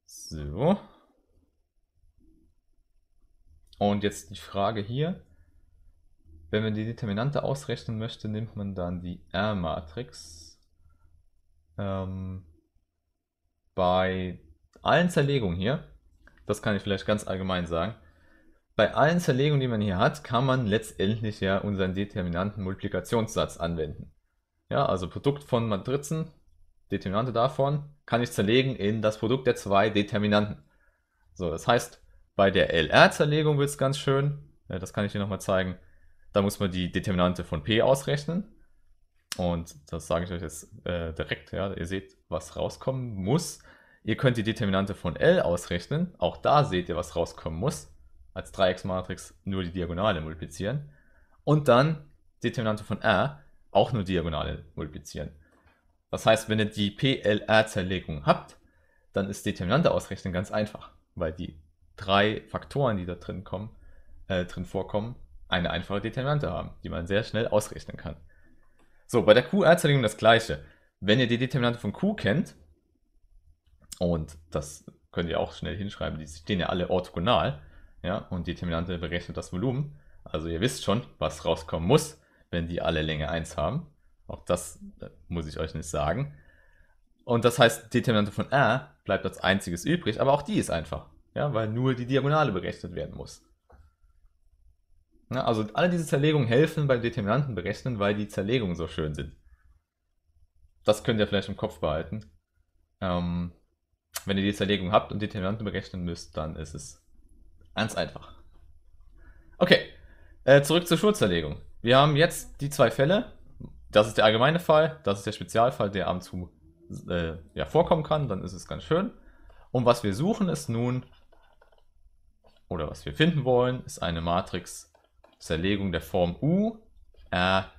So. Und jetzt die Frage hier. Wenn man die Determinante ausrechnen möchte, nimmt man dann die R-Matrix. Ähm, bei allen Zerlegungen hier, das kann ich vielleicht ganz allgemein sagen, bei allen Zerlegungen, die man hier hat, kann man letztendlich ja unseren determinanten Multiplikationssatz anwenden. Ja, also Produkt von Matrizen, Determinante davon, kann ich zerlegen in das Produkt der zwei Determinanten. So, das heißt, bei der L R-Zerlegung wird es ganz schön, ja, das kann ich dir nochmal zeigen, da muss man die Determinante von P ausrechnen. Und das sage ich euch jetzt äh, direkt, ja, ihr seht, was rauskommen muss. Ihr könnt die Determinante von L ausrechnen, auch da seht ihr, was rauskommen muss. Als Dreiecksmatrix nur die Diagonale multiplizieren. Und dann Determinante von R, auch nur Diagonale multiplizieren. Das heißt, wenn ihr die P L R-Zerlegung habt, dann ist Determinante ausrechnen ganz einfach, weil die drei Faktoren, die da drin kommen, äh, drin vorkommen, eine einfache Determinante haben, die man sehr schnell ausrechnen kann. So, bei der Q R-Zerlegung das gleiche. Wenn ihr die Determinante von Q kennt, und das könnt ihr auch schnell hinschreiben, die stehen ja alle orthogonal, ja, und die Determinante berechnet das Volumen, also ihr wisst schon, was rauskommen muss, wenn die alle Länge eins haben. Auch das äh, muss ich euch nicht sagen. Und das heißt, Determinante von R bleibt als einziges übrig, aber auch die ist einfach, ja, weil nur die Diagonale berechnet werden muss. Ja, also alle diese Zerlegungen helfen beim Determinanten berechnen, weil die Zerlegungen so schön sind. Das könnt ihr vielleicht im Kopf behalten. Ähm, wenn ihr die Zerlegung habt und Determinanten berechnen müsst, dann ist es ganz einfach. Okay, äh, zurück zur Schurzerlegung. Wir haben jetzt die zwei Fälle. Das ist der allgemeine Fall, das ist der Spezialfall, der ab und zu äh, ja, vorkommen kann. Dann ist es ganz schön. Und was wir suchen ist nun, oder was wir finden wollen, ist eine Matrix-Zerlegung der Form U, R,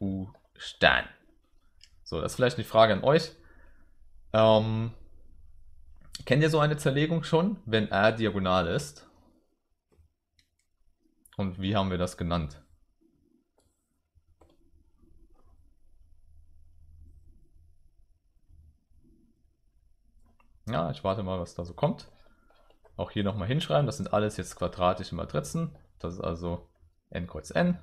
U Stern. So, das ist vielleicht eine Frage an euch. Ähm, kennt ihr so eine Zerlegung schon, wenn R diagonal ist? Und wie haben wir das genannt? Ja, ich warte mal, was da so kommt. Auch hier nochmal hinschreiben, das sind alles jetzt quadratische Matrizen. Das ist also n kreuz n.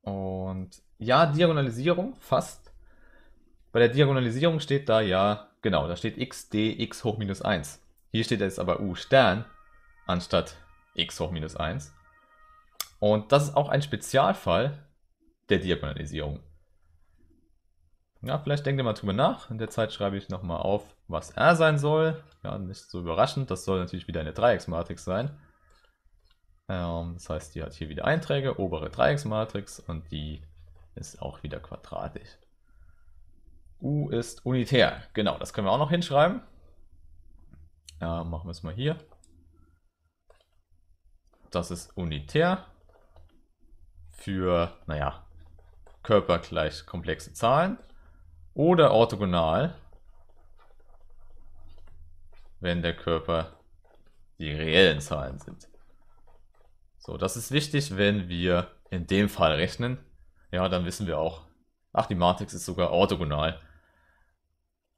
Und ja, Diagonalisierung, fast. Bei der Diagonalisierung steht da ja, genau, da steht x d x hoch minus eins. Hier steht jetzt aber u Stern anstatt x hoch minus eins. Und das ist auch ein Spezialfall der Diagonalisierung. Ja, vielleicht denkt ihr mal drüber nach. In der Zeit schreibe ich nochmal auf, was R sein soll. Ja, nicht so überraschend. Das soll natürlich wieder eine Dreiecksmatrix sein. Ähm, das heißt, die hat hier wieder Einträge, obere Dreiecksmatrix und die ist auch wieder quadratisch. U ist unitär. Genau, das können wir auch noch hinschreiben. Ja, machen wir es mal hier. Das ist unitär für, naja, Körper gleich komplexe Zahlen oder orthogonal, wenn der Körper die reellen Zahlen sind. So, das ist wichtig, wenn wir in dem Fall rechnen. Ja, dann wissen wir auch, ach, die Matrix ist sogar orthogonal.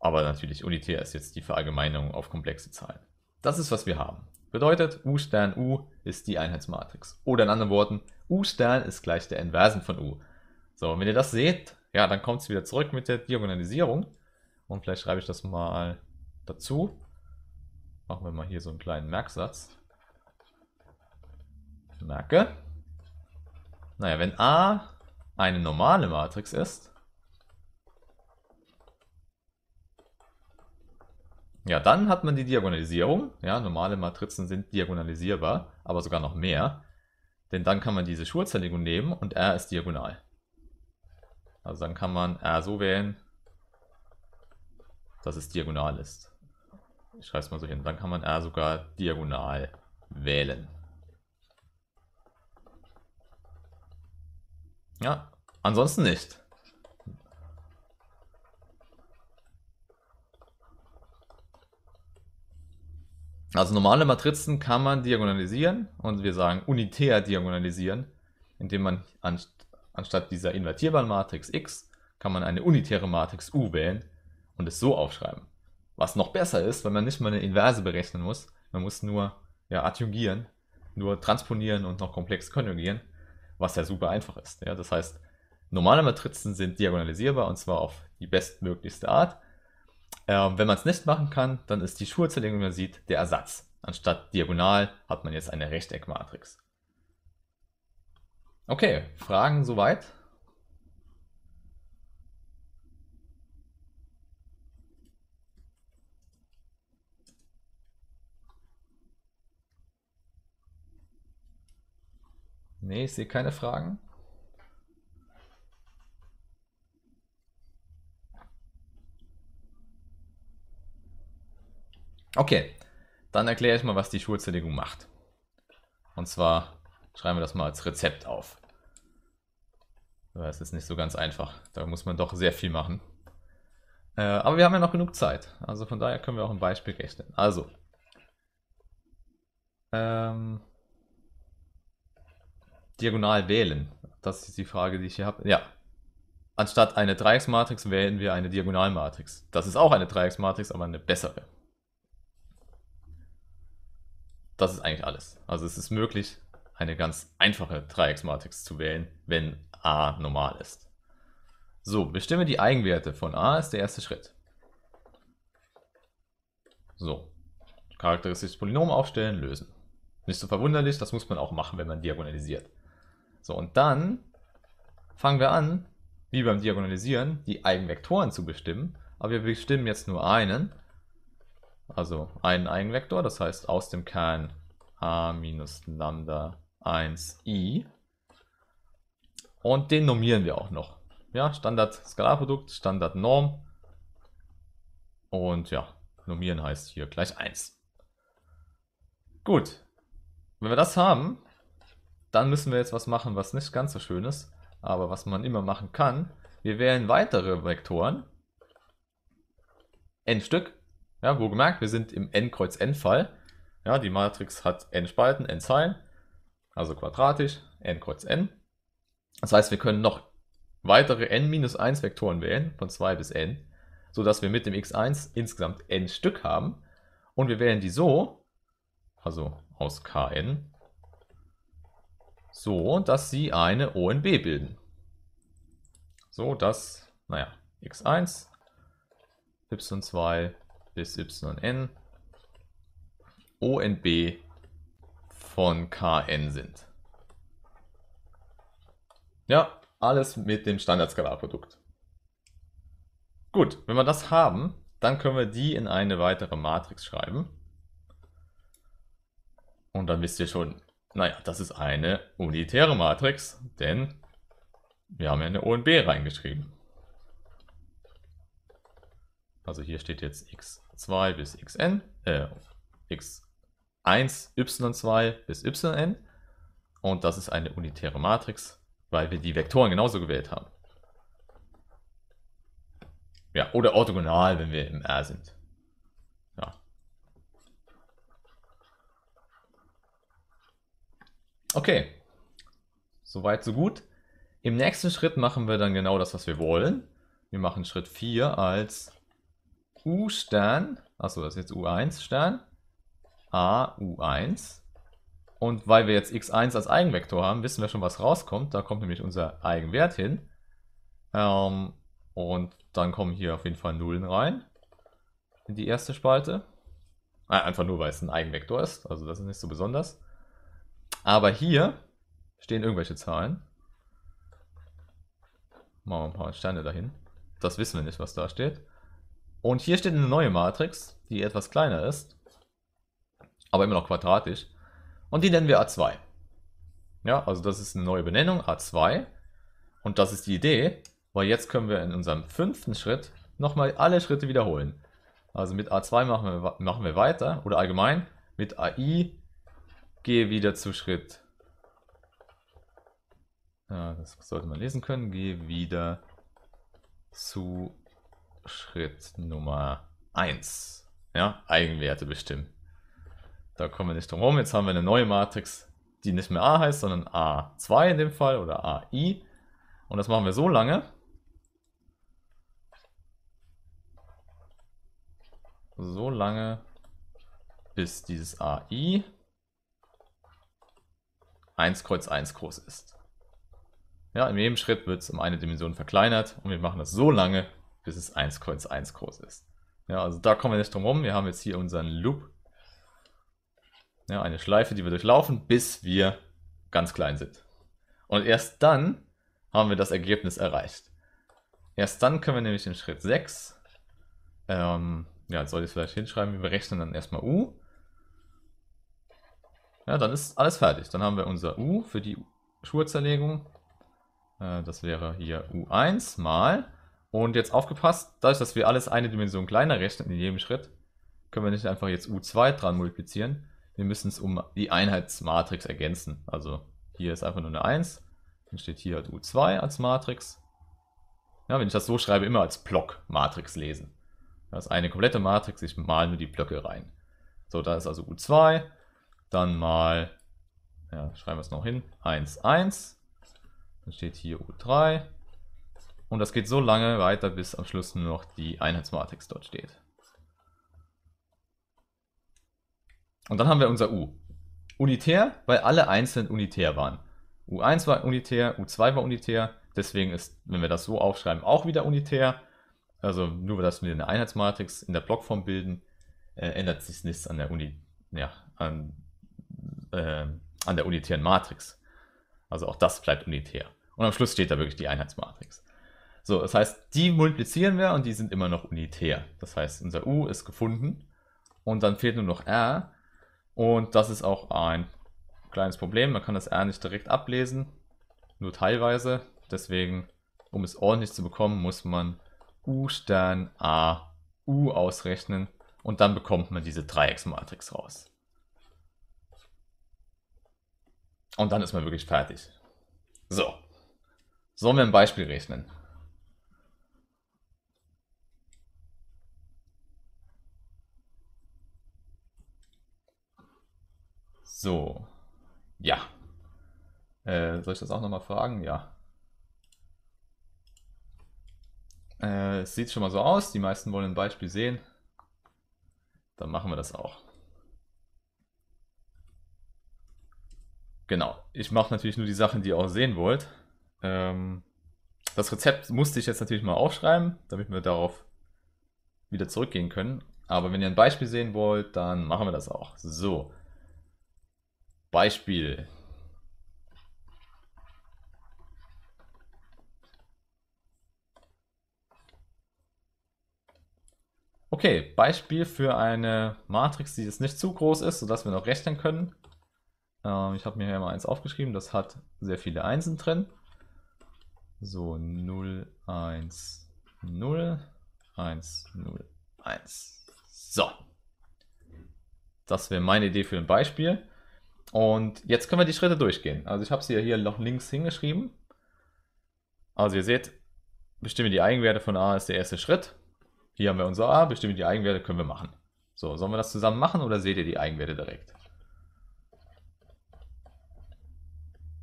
Aber natürlich, unitär ist jetzt die Verallgemeinerung auf komplexe Zahlen. Das ist, was wir haben. Bedeutet, U Stern U ist die Einheitsmatrix. Oder in anderen Worten, U Stern ist gleich der Inversen von U. So, wenn ihr das seht, ja, dann kommt es wieder zurück mit der Diagonalisierung. Und vielleicht schreibe ich das mal dazu. Machen wir mal hier so einen kleinen Merksatz. Merke. Naja, wenn A eine normale Matrix ist, ja, dann hat man die Diagonalisierung. Ja, normale Matrizen sind diagonalisierbar, aber sogar noch mehr. Denn dann kann man diese Schurzerlegung nehmen und R ist diagonal. Also dann kann man R so wählen, dass es diagonal ist. Ich schreibe es mal so hin. Dann kann man R sogar diagonal wählen. Ja, ansonsten nicht. Also normale Matrizen kann man diagonalisieren und wir sagen unitär diagonalisieren, indem man anst anstatt dieser invertierbaren Matrix X kann man eine unitäre Matrix U wählen und es so aufschreiben. Was noch besser ist, weil man nicht mal eine Inverse berechnen muss, man muss nur ja, adjungieren, nur transponieren und noch komplex konjugieren, was ja super einfach ist. Ja? Das heißt, normale Matrizen sind diagonalisierbar und zwar auf die bestmöglichste Art. Ähm, wenn man es nicht machen kann, dann ist die Schurzerlegung, wie man sieht, der Ersatz. Anstatt diagonal hat man jetzt eine Rechteckmatrix. Okay, Fragen soweit? Nee, ich sehe keine Fragen. Okay, dann erkläre ich mal, was die Schurzerlegung macht. Und zwar schreiben wir das mal als Rezept auf. Das ist nicht so ganz einfach, da muss man doch sehr viel machen. Äh, aber wir haben ja noch genug Zeit, also von daher können wir auch ein Beispiel rechnen. Also, ähm, diagonal wählen, das ist die Frage, die ich hier habe. Ja, anstatt eine Dreiecksmatrix wählen wir eine Diagonalmatrix. Das ist auch eine Dreiecksmatrix, aber eine bessere. Das ist eigentlich alles. Also es ist möglich, eine ganz einfache Dreiecksmatrix zu wählen, wenn A normal ist. So, bestimme die Eigenwerte von A ist der erste Schritt. So, charakteristisches Polynom aufstellen, lösen. Nicht so verwunderlich, das muss man auch machen, wenn man diagonalisiert. So, und dann fangen wir an, wie beim Diagonalisieren, die Eigenvektoren zu bestimmen. Aber wir bestimmen jetzt nur einen. Also einen Eigenvektor, das heißt aus dem Kern a minus lambda eins i. Und den normieren wir auch noch. Ja, Standard Skalarprodukt, Standard Norm. Und ja, normieren heißt hier gleich eins. Gut, wenn wir das haben, dann müssen wir jetzt was machen, was nicht ganz so schön ist, aber was man immer machen kann. Wir wählen weitere Vektoren, n Stück. Ja, wo gemerkt, wir sind im n-Kreuz-n-Fall. Ja, die Matrix hat n Spalten, n Zeilen, also quadratisch, n-Kreuz-n. Das heißt, wir können noch weitere n minus eins Vektoren wählen, von zwei bis n, sodass wir mit dem x eins insgesamt n Stück haben. Und wir wählen die so, also aus kn, so, dass sie eine O N B bilden. So, dass, naja, x eins, y zwei, bis yn O N B von Kn sind. Ja, alles mit dem Standard-Skalarprodukt. Gut, wenn wir das haben, dann können wir die in eine weitere Matrix schreiben. Und dann wisst ihr schon, naja, das ist eine unitäre Matrix, denn wir haben ja eine O N B reingeschrieben. Also hier steht jetzt x zwei bis xn, äh, x eins, y zwei bis yn. Und das ist eine unitäre Matrix, weil wir die Vektoren genauso gewählt haben. Ja, oder orthogonal, wenn wir im R sind. Ja. Okay, soweit so gut. Im nächsten Schritt machen wir dann genau das, was wir wollen. Wir machen Schritt vier als U Stern, achso, das ist jetzt U eins Stern, A U eins. Und weil wir jetzt x eins als Eigenvektor haben, wissen wir schon, was rauskommt. Da kommt nämlich unser Eigenwert hin. Ähm, und dann kommen hier auf jeden Fall Nullen rein in die erste Spalte. Einfach nur, weil es ein Eigenvektor ist, also das ist nicht so besonders. Aber hier stehen irgendwelche Zahlen. Machen wir ein paar Sterne dahin. Das wissen wir nicht, was da steht. Und hier steht eine neue Matrix, die etwas kleiner ist, aber immer noch quadratisch. Und die nennen wir A zwei. Ja, also das ist eine neue Benennung, A zwei. Und das ist die Idee, weil jetzt können wir in unserem fünften Schritt nochmal alle Schritte wiederholen. Also mit A zwei machen wir, machen wir weiter, oder allgemein mit A I gehe wieder zu Schritt. Ja, das sollte man lesen können. Gehe wieder zu Schritt Nummer eins, ja, Eigenwerte bestimmen. Da kommen wir nicht drum herum. Jetzt haben wir eine neue Matrix, die nicht mehr A heißt, sondern A zwei in dem Fall oder A I. Und das machen wir so lange, so lange, bis dieses A I eins kreuz eins groß ist. Ja, in jedem Schritt wird es um eine Dimension verkleinert und wir machen das so lange, bis es eins kreuz eins groß ist. Ja, also da kommen wir nicht drum herum. Wir haben jetzt hier unseren Loop, ja, eine Schleife, die wir durchlaufen, bis wir ganz klein sind. Und erst dann haben wir das Ergebnis erreicht. Erst dann können wir nämlich im Schritt sechs, ähm, ja, jetzt soll ich vielleicht hinschreiben, wir berechnen dann erstmal U. Ja, dann ist alles fertig. Dann haben wir unser U für die Schurzerlegung. Äh, das wäre hier U eins mal. Und jetzt aufgepasst, dadurch, dass wir alles eine Dimension kleiner rechnen in jedem Schritt, können wir nicht einfach jetzt U zwei dran multiplizieren. Wir müssen es um die Einheitsmatrix ergänzen. Also hier ist einfach nur eine eins. Dann steht hier U zwei als Matrix. Ja, wenn ich das so schreibe, immer als Block-Matrix lesen. Das ist eine komplette Matrix, ich male nur die Blöcke rein. So, da ist also U zwei, dann mal, ja, schreiben wir es noch hin, eins, eins. Dann steht hier U drei. Und das geht so lange weiter, bis am Schluss nur noch die Einheitsmatrix dort steht. Und dann haben wir unser U. Unitär, weil alle einzelnen unitär waren. U eins war unitär, U zwei war unitär, deswegen ist, wenn wir das so aufschreiben, auch wieder unitär. Also nur, dass wir eine Einheitsmatrix in der Blockform bilden, äh, ändert sich nichts an der, Uni, ja, an, äh, an der unitären Matrix. Also auch das bleibt unitär. Und am Schluss steht da wirklich die Einheitsmatrix. So, das heißt, die multiplizieren wir und die sind immer noch unitär. Das heißt, unser U ist gefunden und dann fehlt nur noch R. Und das ist auch ein kleines Problem, man kann das R nicht direkt ablesen, nur teilweise. Deswegen, um es ordentlich zu bekommen, muss man U Stern A U ausrechnen und dann bekommt man diese Dreiecksmatrix raus. Und dann ist man wirklich fertig. So, sollen wir ein Beispiel rechnen? So, ja. Äh, soll ich das auch nochmal fragen? Ja. Äh, es sieht schon mal so aus, die meisten wollen ein Beispiel sehen. Dann machen wir das auch. Genau, ich mache natürlich nur die Sachen, die ihr auch sehen wollt. Ähm, das Rezept musste ich jetzt natürlich mal aufschreiben, damit wir darauf wieder zurückgehen können. Aber wenn ihr ein Beispiel sehen wollt, dann machen wir das auch. So, Beispiel. Okay, Beispiel für eine Matrix, die jetzt nicht zu groß ist, sodass wir noch rechnen können. Ähm, ich habe mir hier mal eins aufgeschrieben, das hat sehr viele Einsen drin. So, null, eins, null, eins, null, eins. So, das wäre meine Idee für ein Beispiel. Und jetzt können wir die Schritte durchgehen. Also ich habe sie ja hier noch links hingeschrieben. Also ihr seht, bestimme die Eigenwerte von A ist der erste Schritt. Hier haben wir unser A, bestimme die Eigenwerte, können wir machen. So, sollen wir das zusammen machen oder seht ihr die Eigenwerte direkt?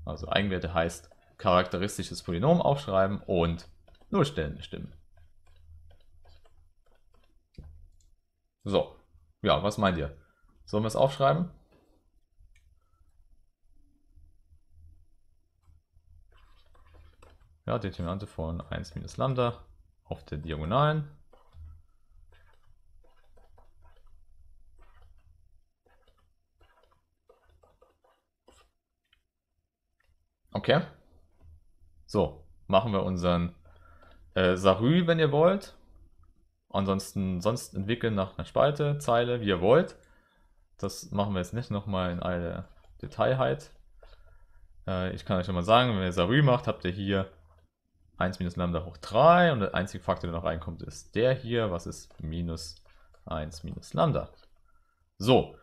Also Eigenwerte heißt charakteristisches Polynom aufschreiben und Nullstellen bestimmen. So, ja, was meint ihr? Sollen wir es aufschreiben? Ja, Determinante von eins minus Lambda auf der Diagonalen. Okay, so, machen wir unseren äh, Sarü, wenn ihr wollt. Ansonsten sonst entwickeln nach einer Spalte, Zeile, wie ihr wollt. Das machen wir jetzt nicht nochmal in alle Detailheit. Äh, ich kann euch nochmal sagen, wenn ihr Sarü macht, habt ihr hier eins minus Lambda hoch drei und der einzige Faktor, der noch reinkommt, ist der hier. Was ist minus eins minus Lambda? So.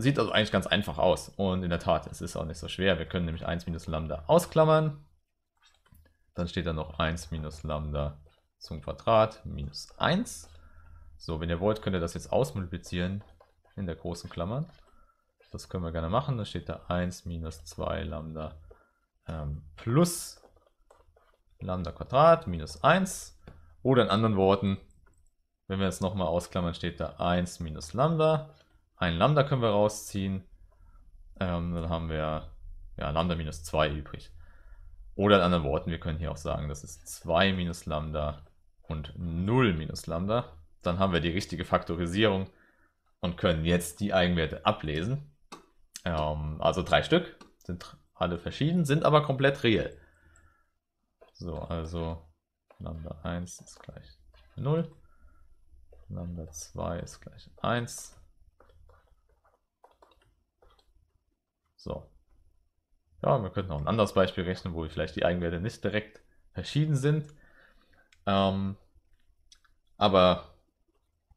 Sieht also eigentlich ganz einfach aus und in der Tat, es ist auch nicht so schwer. Wir können nämlich eins minus Lambda ausklammern. Dann steht da noch eins minus Lambda zum Quadrat minus eins. So, wenn ihr wollt, könnt ihr das jetzt ausmultiplizieren in der großen Klammer. Das können wir gerne machen. Da steht da eins minus zwei Lambda ähm, plus Lambda Quadrat minus eins. Oder in anderen Worten, wenn wir jetzt nochmal ausklammern, steht da eins minus Lambda. Ein Lambda können wir rausziehen. Ähm, dann haben wir ja, Lambda minus zwei übrig. Oder in anderen Worten, wir können hier auch sagen, das ist zwei minus Lambda und null minus Lambda. Dann haben wir die richtige Faktorisierung und können jetzt die Eigenwerte ablesen. Ähm, also drei Stück, sind alle verschieden, sind aber komplett real. So, also Lambda eins ist gleich null, Lambda zwei ist gleich eins. So. Ja, wir könnten auch ein anderes Beispiel rechnen, wo vielleicht die Eigenwerte nicht direkt verschieden sind. Ähm, aber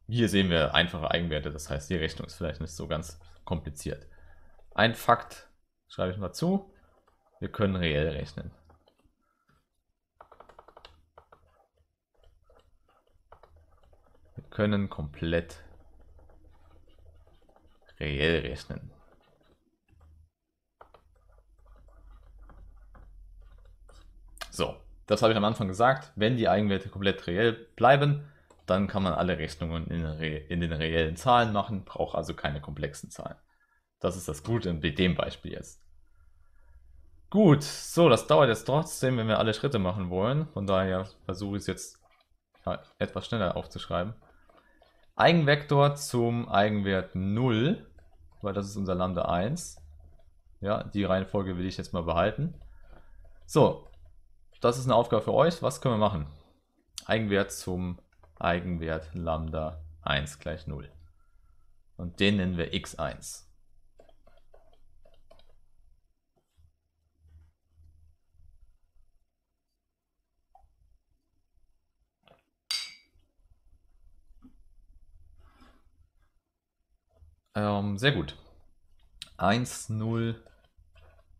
hier sehen wir einfache Eigenwerte, das heißt, die Rechnung ist vielleicht nicht so ganz kompliziert. Ein Fakt schreibe ich mal zu, wir können reell rechnen. Wir können komplett reell rechnen. So, das habe ich am Anfang gesagt, wenn die Eigenwerte komplett reell bleiben, dann kann man alle Rechnungen in, Re in den reellen Zahlen machen, braucht also keine komplexen Zahlen. Das ist das Gute in dem Beispiel jetzt. Gut, so, das dauert jetzt trotzdem, wenn wir alle Schritte machen wollen, von daher versuche ich es jetzt ja, etwas schneller aufzuschreiben. Eigenvektor zum Eigenwert null, weil das ist unser Lambda eins. Ja, die Reihenfolge will ich jetzt mal behalten. So. Das ist eine Aufgabe für euch. Was können wir machen? Eigenwert zum Eigenwert Lambda eins gleich null. Und den nennen wir x eins. Ähm, sehr gut. eins, null,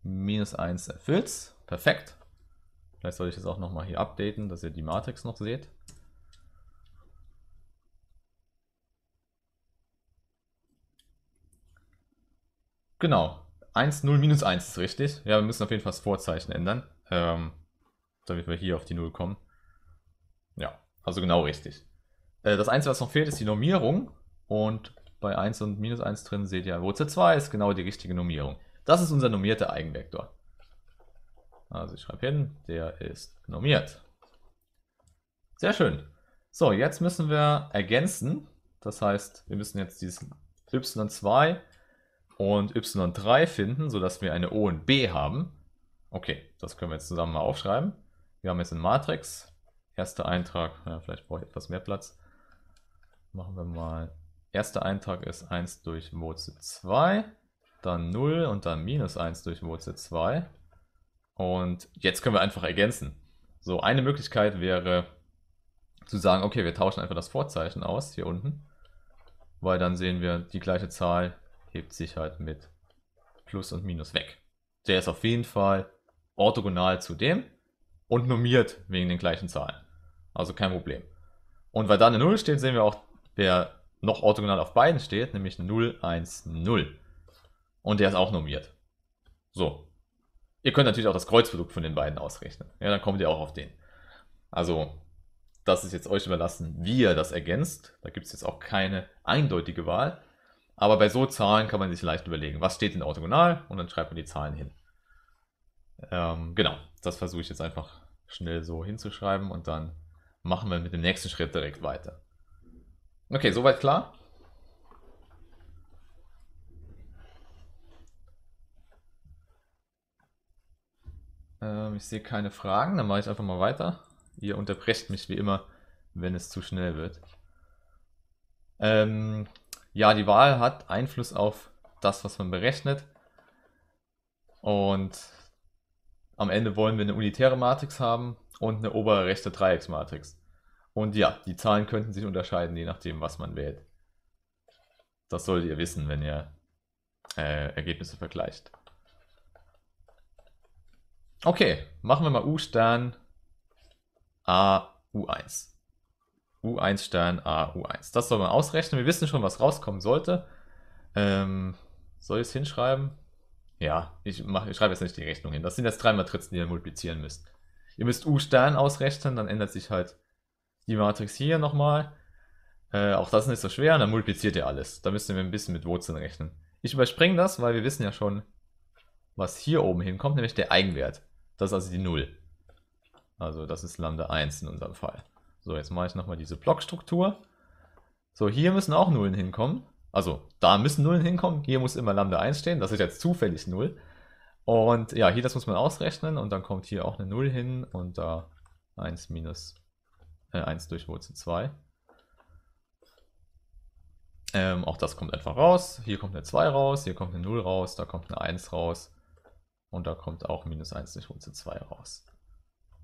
minus eins erfüllt's. Perfekt. Vielleicht soll ich das auch nochmal hier updaten, dass ihr die Matrix noch seht. Genau, eins, null, minus eins ist richtig. Ja, wir müssen auf jeden Fall das Vorzeichen ändern, ähm, damit wir hier auf die null kommen. Ja, also genau richtig. Äh, das Einzige, was noch fehlt, ist die Normierung. Und bei eins und minus eins drin seht ihr, Wurzel zwei ist genau die richtige Normierung. Das ist unser normierter Eigenvektor. Also ich schreibe hin, der ist normiert. Sehr schön. So, jetzt müssen wir ergänzen. Das heißt, wir müssen jetzt dieses y zwei und y drei finden, sodass wir eine O und B haben. Okay, das können wir jetzt zusammen mal aufschreiben. Wir haben jetzt eine Matrix. Erster Eintrag, ja, vielleicht brauche ich etwas mehr Platz. Machen wir mal, erster Eintrag ist eins durch Wurzel zwei, dann null und dann minus eins durch Wurzel zwei. Und jetzt können wir einfach ergänzen. So, eine Möglichkeit wäre zu sagen, okay, wir tauschen einfach das Vorzeichen aus, hier unten. Weil dann sehen wir, die gleiche Zahl hebt sich halt mit Plus und Minus weg. Der ist auf jeden Fall orthogonal zu dem und normiert wegen den gleichen Zahlen. Also kein Problem. Und weil da eine null steht, sehen wir auch, wer noch orthogonal auf beiden steht, nämlich null, eins, null. Und der ist auch normiert. So. Ihr könnt natürlich auch das Kreuzprodukt von den beiden ausrechnen. Ja, dann kommt ihr auch auf den. Also, das ist jetzt euch überlassen, wie ihr das ergänzt. Da gibt es jetzt auch keine eindeutige Wahl. Aber bei so Zahlen kann man sich leicht überlegen, was steht in orthogonal, und dann schreibt man die Zahlen hin. Ähm, genau, das versuche ich jetzt einfach schnell so hinzuschreiben und dann machen wir mit dem nächsten Schritt direkt weiter. Okay, soweit klar? Ich sehe keine Fragen, dann mache ich einfach mal weiter. Ihr unterbrecht mich wie immer, wenn es zu schnell wird. Ähm, ja, die Wahl hat Einfluss auf das, was man berechnet. Und am Ende wollen wir eine unitäre Matrix haben und eine obere rechte Dreiecksmatrix. Und ja, die Zahlen könnten sich unterscheiden, je nachdem, was man wählt. Das solltet ihr wissen, wenn ihr äh, Ergebnisse vergleicht. Okay, machen wir mal U Stern A U eins. U eins Stern A U eins. Das soll man ausrechnen. Wir wissen schon, was rauskommen sollte. Ähm, Soll ich es hinschreiben? Ja, ich, mach, ich schreibe jetzt nicht die Rechnung hin. Das sind jetzt drei Matrizen, die ihr multiplizieren müsst. Ihr müsst U-Stern ausrechnen, dann ändert sich halt die Matrix hier nochmal. Äh, auch das ist nicht so schwer, und dann multipliziert ihr alles. Da müsst ihr ein bisschen mit Wurzeln rechnen. Ich überspringe das, weil wir wissen ja schon, was hier oben hinkommt, nämlich der Eigenwert. Das ist also die null. Also das ist Lambda eins in unserem Fall. So, jetzt mache ich nochmal diese Blockstruktur. So, hier müssen auch Nullen hinkommen. Also, da müssen Nullen hinkommen. Hier muss immer Lambda eins stehen. Das ist jetzt zufällig null. Und ja, hier das muss man ausrechnen. Und dann kommt hier auch eine null hin. Und da eins minus äh, eins durch Wurzel zwei. Ähm, auch das kommt einfach raus. Hier kommt eine zwei raus. Hier kommt eine null raus. Da kommt eine eins raus. Und da kommt auch minus eins durch Wurzel zwei raus.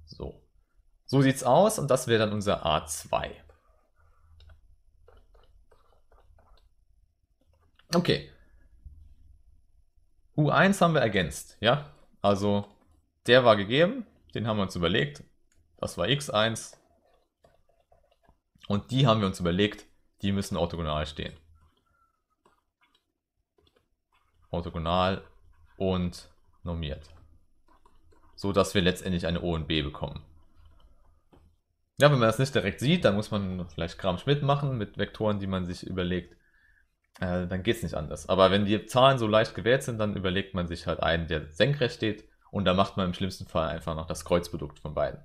So. So sieht's aus. Und das wäre dann unser A zwei. Okay, U eins haben wir ergänzt, ja, also der war gegeben, den haben wir uns überlegt, das war x eins und die haben wir uns überlegt, die müssen orthogonal stehen. Orthogonal und normiert, so dass wir letztendlich eine O und B bekommen. Ja, wenn man das nicht direkt sieht, dann muss man vielleicht Gram-Schmidt machen mit Vektoren, die man sich überlegt. Dann geht es nicht anders. Aber wenn die Zahlen so leicht gewählt sind, dann überlegt man sich halt einen, der senkrecht steht, und da macht man im schlimmsten Fall einfach noch das Kreuzprodukt von beiden.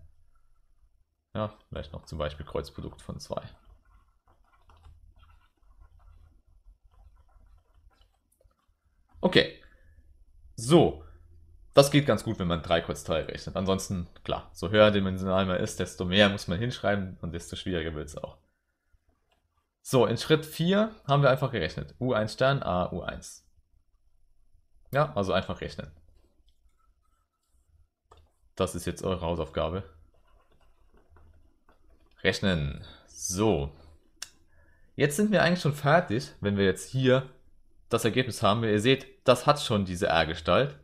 Ja, vielleicht noch zum Beispiel Kreuzprodukt von zwei. Okay. So. Das geht ganz gut, wenn man drei Kreuzteile rechnet. Ansonsten, klar, so höher dimensional man ist, desto mehr muss man hinschreiben und desto schwieriger wird es auch. So, in Schritt vier haben wir einfach gerechnet. U eins Stern, A, U eins. Ja, also einfach rechnen. Das ist jetzt eure Hausaufgabe. Rechnen. So. Jetzt sind wir eigentlich schon fertig, wenn wir jetzt hier das Ergebnis haben. Ihr seht, das hat schon diese R-Gestalt.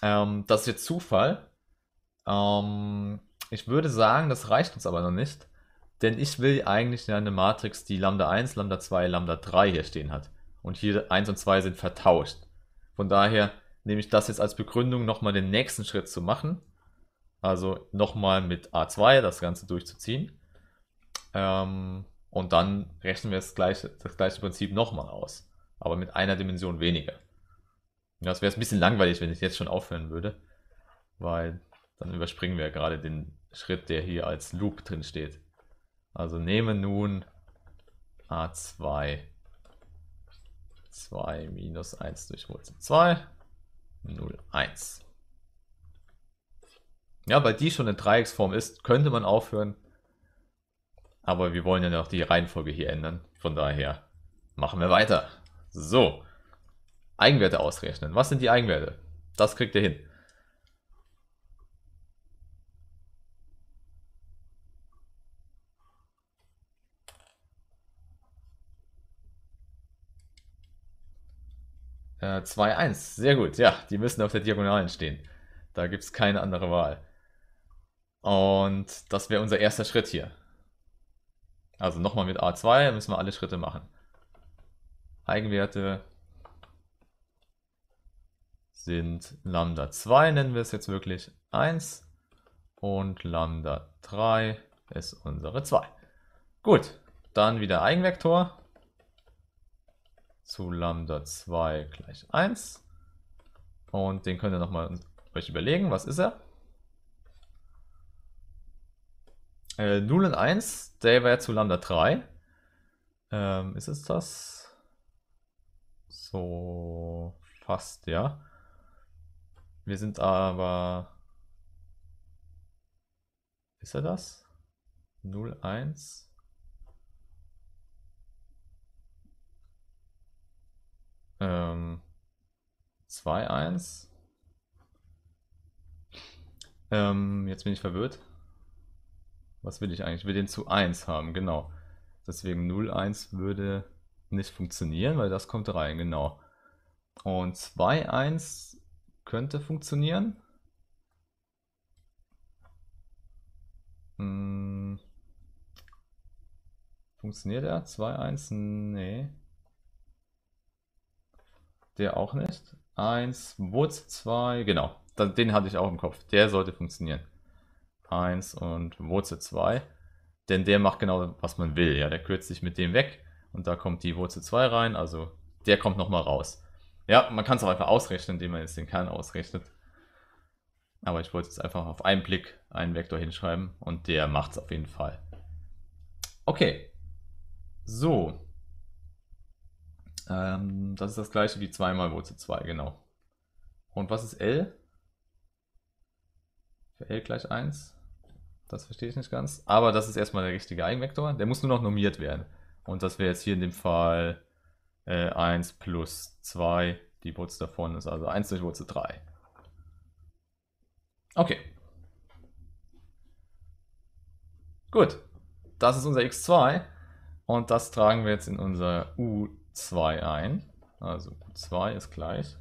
Ähm, das ist jetzt Zufall. Ähm, ich würde sagen, das reicht uns aber noch nicht. Denn ich will eigentlich eine Matrix, die Lambda eins, Lambda zwei, Lambda drei hier stehen hat. Und hier eins und zwei sind vertauscht. Von daher nehme ich das jetzt als Begründung, nochmal den nächsten Schritt zu machen. Also nochmal mit A zwei das Ganze durchzuziehen. Ähm, und dann rechnen wir das gleiche, das gleiche Prinzip nochmal aus. Aber mit einer Dimension weniger. Das wäre ein bisschen langweilig, wenn ich jetzt schon aufhören würde. Weil dann überspringen wir gerade den Schritt, der hier als Loop drin steht. Also nehme nun A zwei, zwei minus eins durch Wurzel zwei, null, eins. Ja, weil die schon eine Dreiecksform ist, könnte man aufhören. Aber wir wollen ja noch die Reihenfolge hier ändern. Von daher machen wir weiter. So, Eigenwerte ausrechnen. Was sind die Eigenwerte? Das kriegt ihr hin. zwei, eins. Sehr gut. Ja, die müssen auf der Diagonalen stehen. Da gibt es keine andere Wahl. Und das wäre unser erster Schritt hier. Also nochmal mit A zwei müssen wir alle Schritte machen. Eigenwerte sind Lambda zwei, nennen wir es jetzt wirklich eins. Und Lambda drei ist unsere zwei. Gut, dann wieder Eigenvektor. Zu Lambda zwei gleich eins. Und den könnt ihr nochmal euch überlegen, was ist er? Äh, null und eins, der wäre zu Lambda drei. Ähm, ist es das? So, fast, ja. Wir sind aber... Ist er das? null, eins... zwei, eins. Ähm, jetzt bin ich verwirrt. Was will ich eigentlich? Ich will den zu eins haben, genau. Deswegen null, eins würde nicht funktionieren, weil das kommt rein, genau. Und zwei, eins könnte funktionieren. Hm. Funktioniert er? zwei, eins? Nee. der auch nicht. eins, Wurzel zwei, genau, den hatte ich auch im Kopf. Der sollte funktionieren. eins und Wurzel zwei, denn der macht genau, was man will. Ja, der kürzt sich mit dem weg und da kommt die Wurzel zwei rein, also der kommt nochmal raus. Ja, man kann es auch einfach ausrechnen, indem man jetzt den Kern ausrechnet. Aber ich wollte jetzt einfach auf einen Blick einen Vektor hinschreiben und der macht es auf jeden Fall. Okay, so. Ähm, das ist das gleiche wie zwei mal Wurzel zwei, genau. Und was ist L? Für L gleich eins? Das verstehe ich nicht ganz. Aber das ist erstmal der richtige Eigenvektor. Der muss nur noch normiert werden. Und das wäre jetzt hier in dem Fall äh, eins plus zwei. Die Wurzel davon ist also eins durch Wurzel drei. Okay. Gut. Das ist unser x zwei. Und das tragen wir jetzt in unser u zwei ein. Also u zwei ist gleich.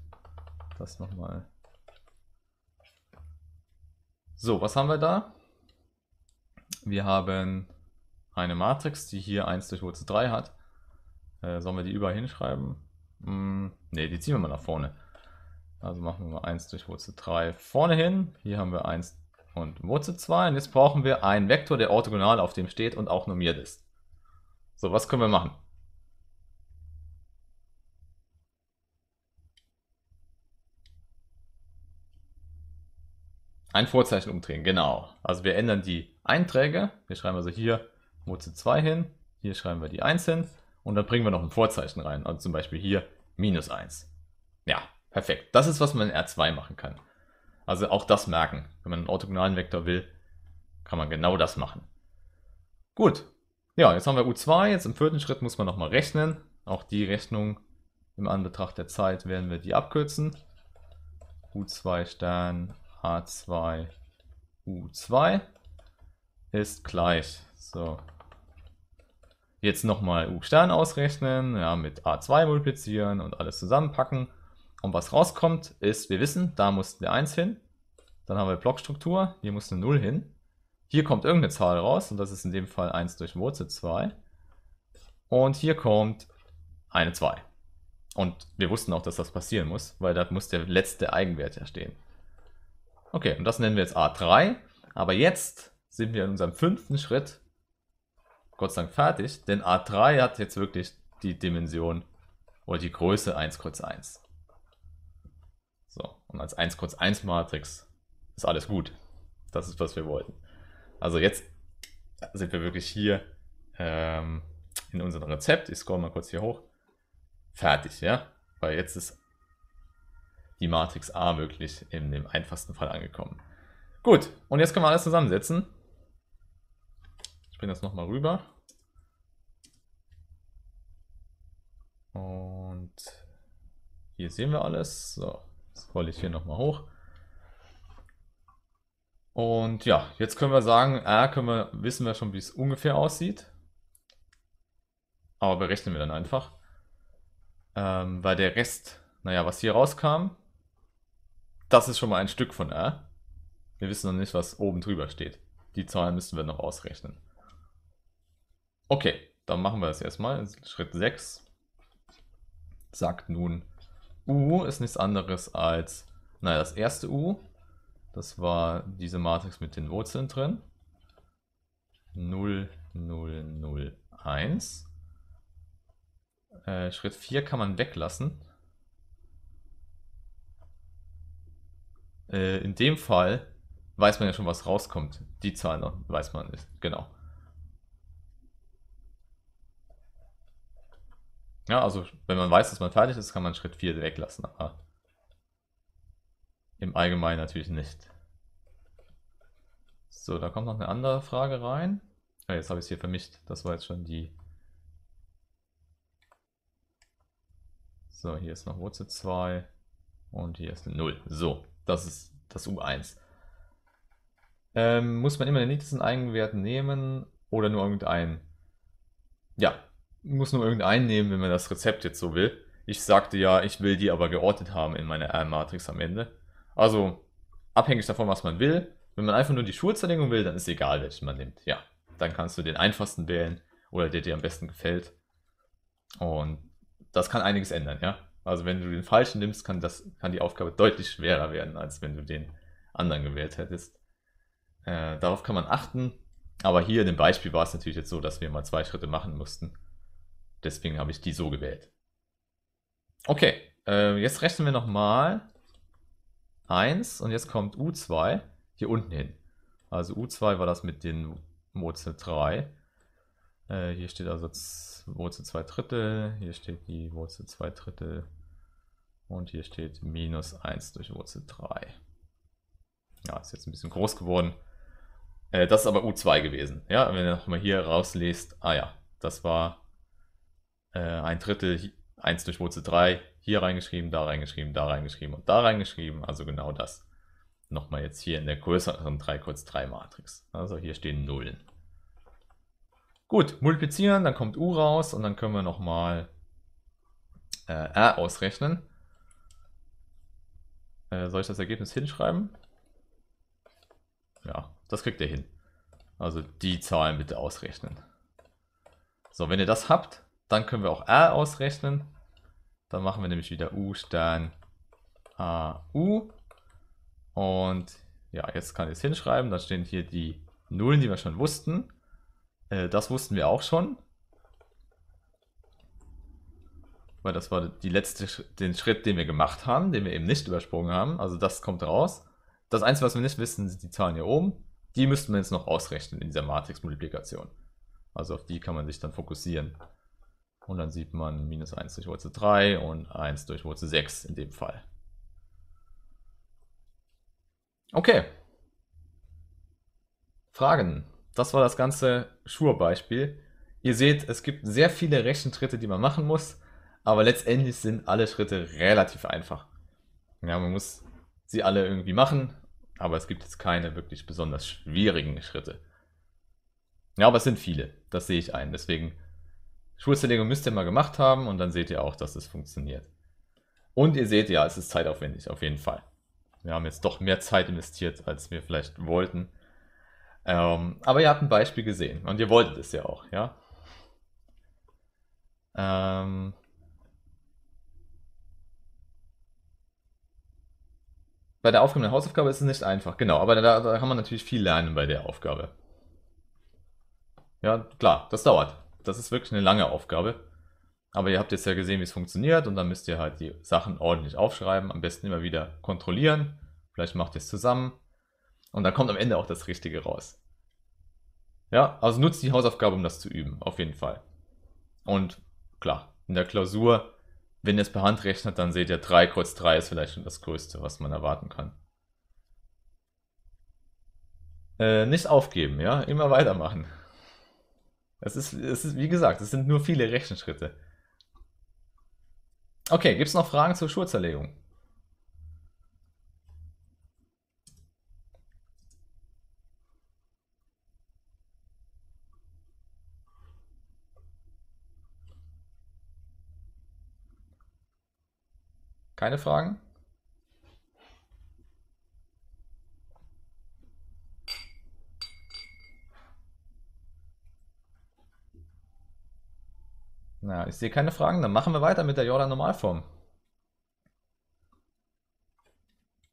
Das nochmal. So, was haben wir da? Wir haben eine Matrix, die hier eins durch Wurzel drei hat. Äh, sollen wir die überall hinschreiben? Hm, ne, die ziehen wir mal nach vorne. Also machen wir mal eins durch Wurzel drei vorne hin. Hier haben wir eins und Wurzel zwei. Und jetzt brauchen wir einen Vektor, der orthogonal auf dem steht und auch normiert ist. So, was können wir machen? Ein Vorzeichen umdrehen, genau. Also wir ändern die Einträge. Wir schreiben also hier Wurzel zwei hin, hier schreiben wir die eins hin und dann bringen wir noch ein Vorzeichen rein. Also zum Beispiel hier minus eins. Ja, perfekt. Das ist, was man in R zwei machen kann. Also auch das merken. Wenn man einen orthogonalen Vektor will, kann man genau das machen. Gut. Ja, jetzt haben wir U zwei. Jetzt im vierten Schritt muss man nochmal rechnen. Auch die Rechnung im Anbetracht der Zeit werden wir die abkürzen. U zwei Stern A zwei U zwei ist gleich. So. Jetzt nochmal U Stern ausrechnen, ja, mit A zwei multiplizieren und alles zusammenpacken. Und was rauskommt ist, wir wissen, da muss eine eins hin. Dann haben wir Blockstruktur, hier muss eine null hin. Hier kommt irgendeine Zahl raus und das ist in dem Fall eins durch Wurzel zwei. Und hier kommt eine zwei. Und wir wussten auch, dass das passieren muss, weil da muss der letzte Eigenwert ja stehen. Okay, und das nennen wir jetzt A drei, aber jetzt sind wir in unserem fünften Schritt Gott sei Dank fertig, denn A drei hat jetzt wirklich die Dimension oder die Größe eins, eins. So, und als eins, eins Matrix ist alles gut. Das ist, was wir wollten. Also jetzt sind wir wirklich hier ähm, in unserem Rezept, ich scroll mal kurz hier hoch, fertig, ja, weil jetzt ist die Matrix A wirklich in dem einfachsten Fall angekommen. Gut, und jetzt können wir alles zusammensetzen. Ich bringe das nochmal rüber. Und hier sehen wir alles. So, das rolle ich hier nochmal hoch. Und ja, jetzt können wir sagen, R können wir, wissen wir schon, wie es ungefähr aussieht. Aber berechnen wir dann einfach. Ähm, weil der Rest, naja, was hier rauskam, das ist schon mal ein Stück von R. Wir wissen noch nicht, was oben drüber steht. Die Zahlen müssen wir noch ausrechnen. Okay, dann machen wir das erstmal. Schritt sechs sagt nun, U ist nichts anderes als, naja, das erste U. Das war diese Matrix mit den Wurzeln drin. null, null, null, eins. Äh, Schritt vier kann man weglassen. Äh, in dem Fall weiß man ja schon, was rauskommt. Die Zahl noch weiß man nicht. Genau. Ja, also wenn man weiß, dass man fertig ist, kann man Schritt vier weglassen. Aber im Allgemeinen natürlich nicht. So, da kommt noch eine andere Frage rein. Ja, jetzt habe ich es hier vermischt. Das war jetzt schon die... So, hier ist noch Wurzel zwei. Und hier ist eine null. So, das ist das U eins. Ähm, muss man immer den niedrigsten Eigenwert nehmen oder nur irgendeinen? Ja, muss nur irgendeinen nehmen, wenn man das Rezept jetzt so will. Ich sagte ja, ich will die aber geordnet haben in meiner R-Matrix am Ende. Also abhängig davon, was man will. Wenn man einfach nur die Schurzerlegung will, dann ist egal, welchen man nimmt. Ja, dann kannst du den einfachsten wählen oder der dir am besten gefällt. Und das kann einiges ändern, ja. Also wenn du den falschen nimmst, kann, das, kann die Aufgabe deutlich schwerer werden, als wenn du den anderen gewählt hättest. Äh, darauf kann man achten. Aber hier in dem Beispiel war es natürlich jetzt so, dass wir mal zwei Schritte machen mussten. Deswegen habe ich die so gewählt. Okay, äh, jetzt rechnen wir nochmal eins und jetzt kommt U zwei hier unten hin. Also U zwei war das mit den Wurzel drei. Äh, hier steht also Wurzel zwei Drittel, hier steht die Wurzel zwei Drittel und hier steht minus eins durch Wurzel drei. Ja, ist jetzt ein bisschen groß geworden. Das ist aber U zwei gewesen. Ja, wenn du nochmal hier rauslest, ah ja, das war äh, ein Drittel, eins durch Wurzel drei, hier reingeschrieben, da reingeschrieben, da reingeschrieben und da reingeschrieben. Also genau das. Nochmal jetzt hier in der größeren drei kurz drei Matrix. Also hier stehen Nullen. Gut, multiplizieren, dann kommt U raus und dann können wir nochmal äh, R ausrechnen. Äh, soll ich das Ergebnis hinschreiben? Ja. Das kriegt ihr hin. Also die Zahlen bitte ausrechnen. So, wenn ihr das habt, dann können wir auch R ausrechnen. Dann machen wir nämlich wieder U Stern A U. Und ja, jetzt kann ich es hinschreiben. Dann stehen hier die Nullen, die wir schon wussten. Äh, das wussten wir auch schon. Weil das war die letzte, den Schritt, den wir gemacht haben, den wir eben nicht übersprungen haben. Also das kommt raus. Das Einzige, was wir nicht wissen, sind die Zahlen hier oben. Die müssten wir jetzt noch ausrechnen in dieser Matrixmultiplikation. Also auf die kann man sich dann fokussieren. Und dann sieht man minus eins durch Wurzel drei und eins durch Wurzel sechs in dem Fall. Okay. Fragen. Das war das ganze Schur-Beispiel. Ihr seht, es gibt sehr viele Rechenschritte, die man machen muss. Aber letztendlich sind alle Schritte relativ einfach. Ja, man muss sie alle irgendwie machen. Aber es gibt jetzt keine wirklich besonders schwierigen Schritte. Ja, aber es sind viele. Das sehe ich ein. Deswegen, Schurzerlegung müsst ihr mal gemacht haben und dann seht ihr auch, dass es funktioniert. Und ihr seht ja, es ist zeitaufwendig, auf jeden Fall. Wir haben jetzt doch mehr Zeit investiert, als wir vielleicht wollten. Ähm, aber ihr habt ein Beispiel gesehen und ihr wolltet es ja auch, ja? Ähm... Bei der Aufgabe der Hausaufgabe ist es nicht einfach, genau, aber da, da kann man natürlich viel lernen bei der Aufgabe. Ja, klar, das dauert. Das ist wirklich eine lange Aufgabe. Aber ihr habt jetzt ja gesehen, wie es funktioniert und dann müsst ihr halt die Sachen ordentlich aufschreiben, am besten immer wieder kontrollieren, vielleicht macht ihr es zusammen und dann kommt am Ende auch das Richtige raus. Ja, also nutzt die Hausaufgabe, um das zu üben, auf jeden Fall. Und klar, in der Klausur... Wenn ihr es per Hand rechnet, dann seht ihr, drei kurz drei ist vielleicht schon das Größte, was man erwarten kann. Äh, nicht aufgeben, ja, immer weitermachen. Es ist, es ist, wie gesagt, es sind nur viele Rechenschritte. Okay, gibt es noch Fragen zur Schurzerlegung? Keine Fragen? Na, ich sehe keine Fragen, dann machen wir weiter mit der Jordan-Normalform.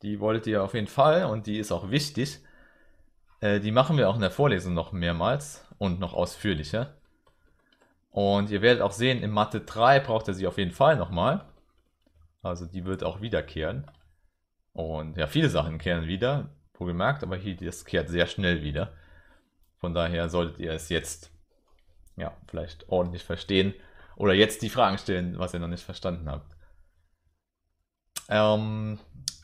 Die wolltet ihr auf jeden Fall und die ist auch wichtig. Äh, die machen wir auch in der Vorlesung noch mehrmals und noch ausführlicher. Und ihr werdet auch sehen, in Mathe drei braucht ihr sie auf jeden Fall nochmal. Also die wird auch wiederkehren. Und ja, viele Sachen kehren wieder, wohl gemerkt, aber hier, das kehrt sehr schnell wieder. Von daher solltet ihr es jetzt, ja, vielleicht ordentlich verstehen oder jetzt die Fragen stellen, was ihr noch nicht verstanden habt. Ähm,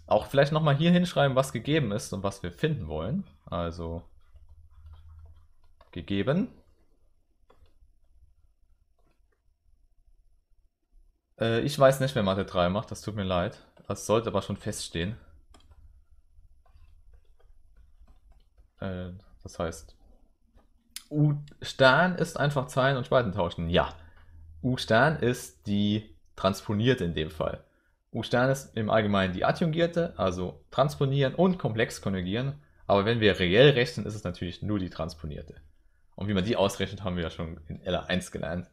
auch vielleicht nochmal hier hinschreiben, was gegeben ist und was wir finden wollen. Also gegeben. Ich weiß nicht, wer Mathe drei macht, das tut mir leid. Das sollte aber schon feststehen. Das heißt, U Stern ist einfach Zeilen und Spalten tauschen. Ja, U Stern ist die transponierte in dem Fall. U Stern ist im Allgemeinen die adjungierte, also transponieren und komplex konjugieren. Aber wenn wir reell rechnen, ist es natürlich nur die transponierte. Und wie man die ausrechnet, haben wir ja schon in L R eins gelernt.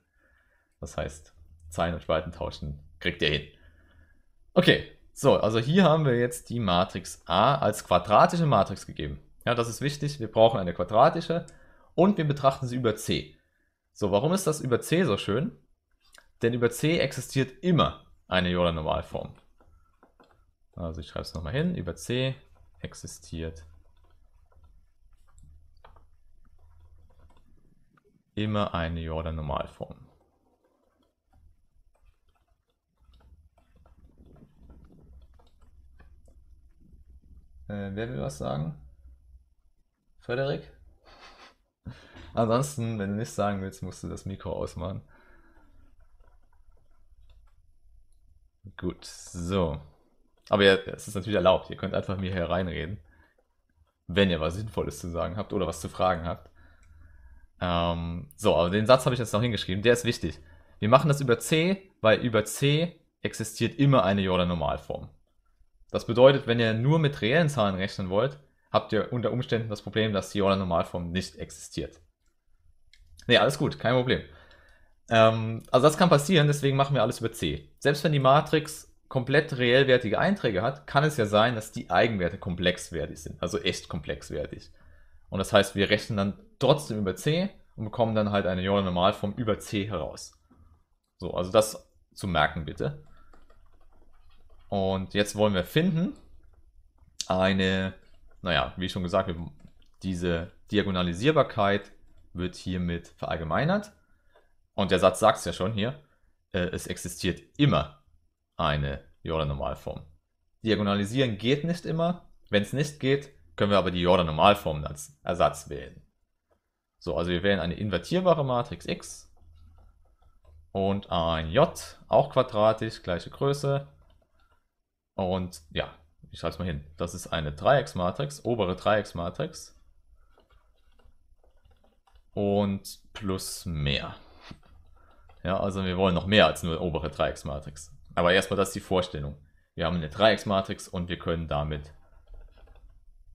Das heißt... Zeilen und Spalten tauschen, kriegt ihr hin. Okay, so, also hier haben wir jetzt die Matrix A als quadratische Matrix gegeben. Ja, das ist wichtig, wir brauchen eine quadratische und wir betrachten sie über C. So, warum ist das über C so schön? Denn über C existiert immer eine Jordan-Normalform. Also ich schreibe es nochmal hin, über C existiert immer eine Jordan-Normalform. Äh, wer will was sagen? Frederik? Ansonsten, wenn du nichts sagen willst, musst du das Mikro ausmachen. Gut, so. Aber ja, es ist natürlich erlaubt, ihr könnt einfach mir hereinreden, wenn ihr was Sinnvolles zu sagen habt oder was zu fragen habt. Ähm, so, aber den Satz habe ich jetzt noch hingeschrieben, der ist wichtig. Wir machen das über C, weil über C existiert immer eine Jordan-Normalform. Das bedeutet, wenn ihr nur mit reellen Zahlen rechnen wollt, habt ihr unter Umständen das Problem, dass die Jordan-Normalform nicht existiert. Ne, alles gut, kein Problem. Ähm, also das kann passieren, deswegen machen wir alles über C. Selbst wenn die Matrix komplett reellwertige Einträge hat, kann es ja sein, dass die Eigenwerte komplexwertig sind, also echt komplexwertig. Und das heißt, wir rechnen dann trotzdem über C und bekommen dann halt eine Jordan-Normalform über C heraus. So, also das zu merken bitte. Und jetzt wollen wir finden eine, naja, wie schon gesagt, diese Diagonalisierbarkeit wird hiermit verallgemeinert. Und der Satz sagt es ja schon hier, äh, es existiert immer eine Jordan-Normalform. Diagonalisieren geht nicht immer. Wenn es nicht geht, können wir aber die Jordan-Normalform als Ersatz wählen. So, also wir wählen eine invertierbare Matrix X und ein J, auch quadratisch, gleiche Größe. Und ja, ich schreibe es mal hin. Das ist eine Dreiecksmatrix, obere Dreiecksmatrix. Und plus mehr. Ja, also wir wollen noch mehr als nur obere Dreiecksmatrix. Aber erstmal, das ist die Vorstellung. Wir haben eine Dreiecksmatrix und wir können damit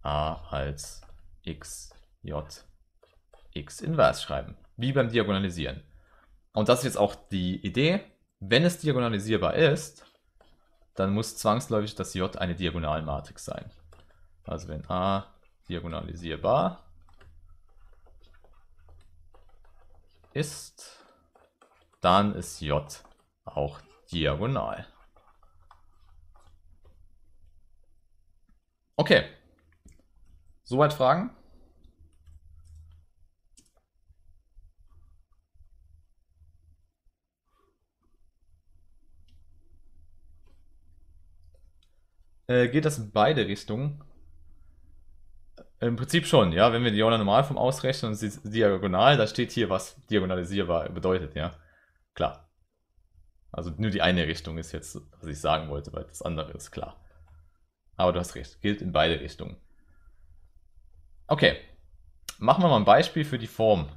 A als X, J, X invers schreiben. Wie beim Diagonalisieren. Und das ist jetzt auch die Idee. Wenn es diagonalisierbar ist, dann muss zwangsläufig das J eine Diagonalmatrix sein. Also wenn A diagonalisierbar ist, dann ist J auch diagonal. Okay. Soweit Fragen? Geht das in beide Richtungen? Im Prinzip schon, ja. Wenn wir die Jordan-Normalform ausrechnen und sie ist diagonal, da steht hier, was diagonalisierbar bedeutet, ja. Klar. Also nur die eine Richtung ist jetzt, was ich sagen wollte, weil das andere ist klar. Aber du hast recht, gilt in beide Richtungen. Okay, machen wir mal ein Beispiel für die Form.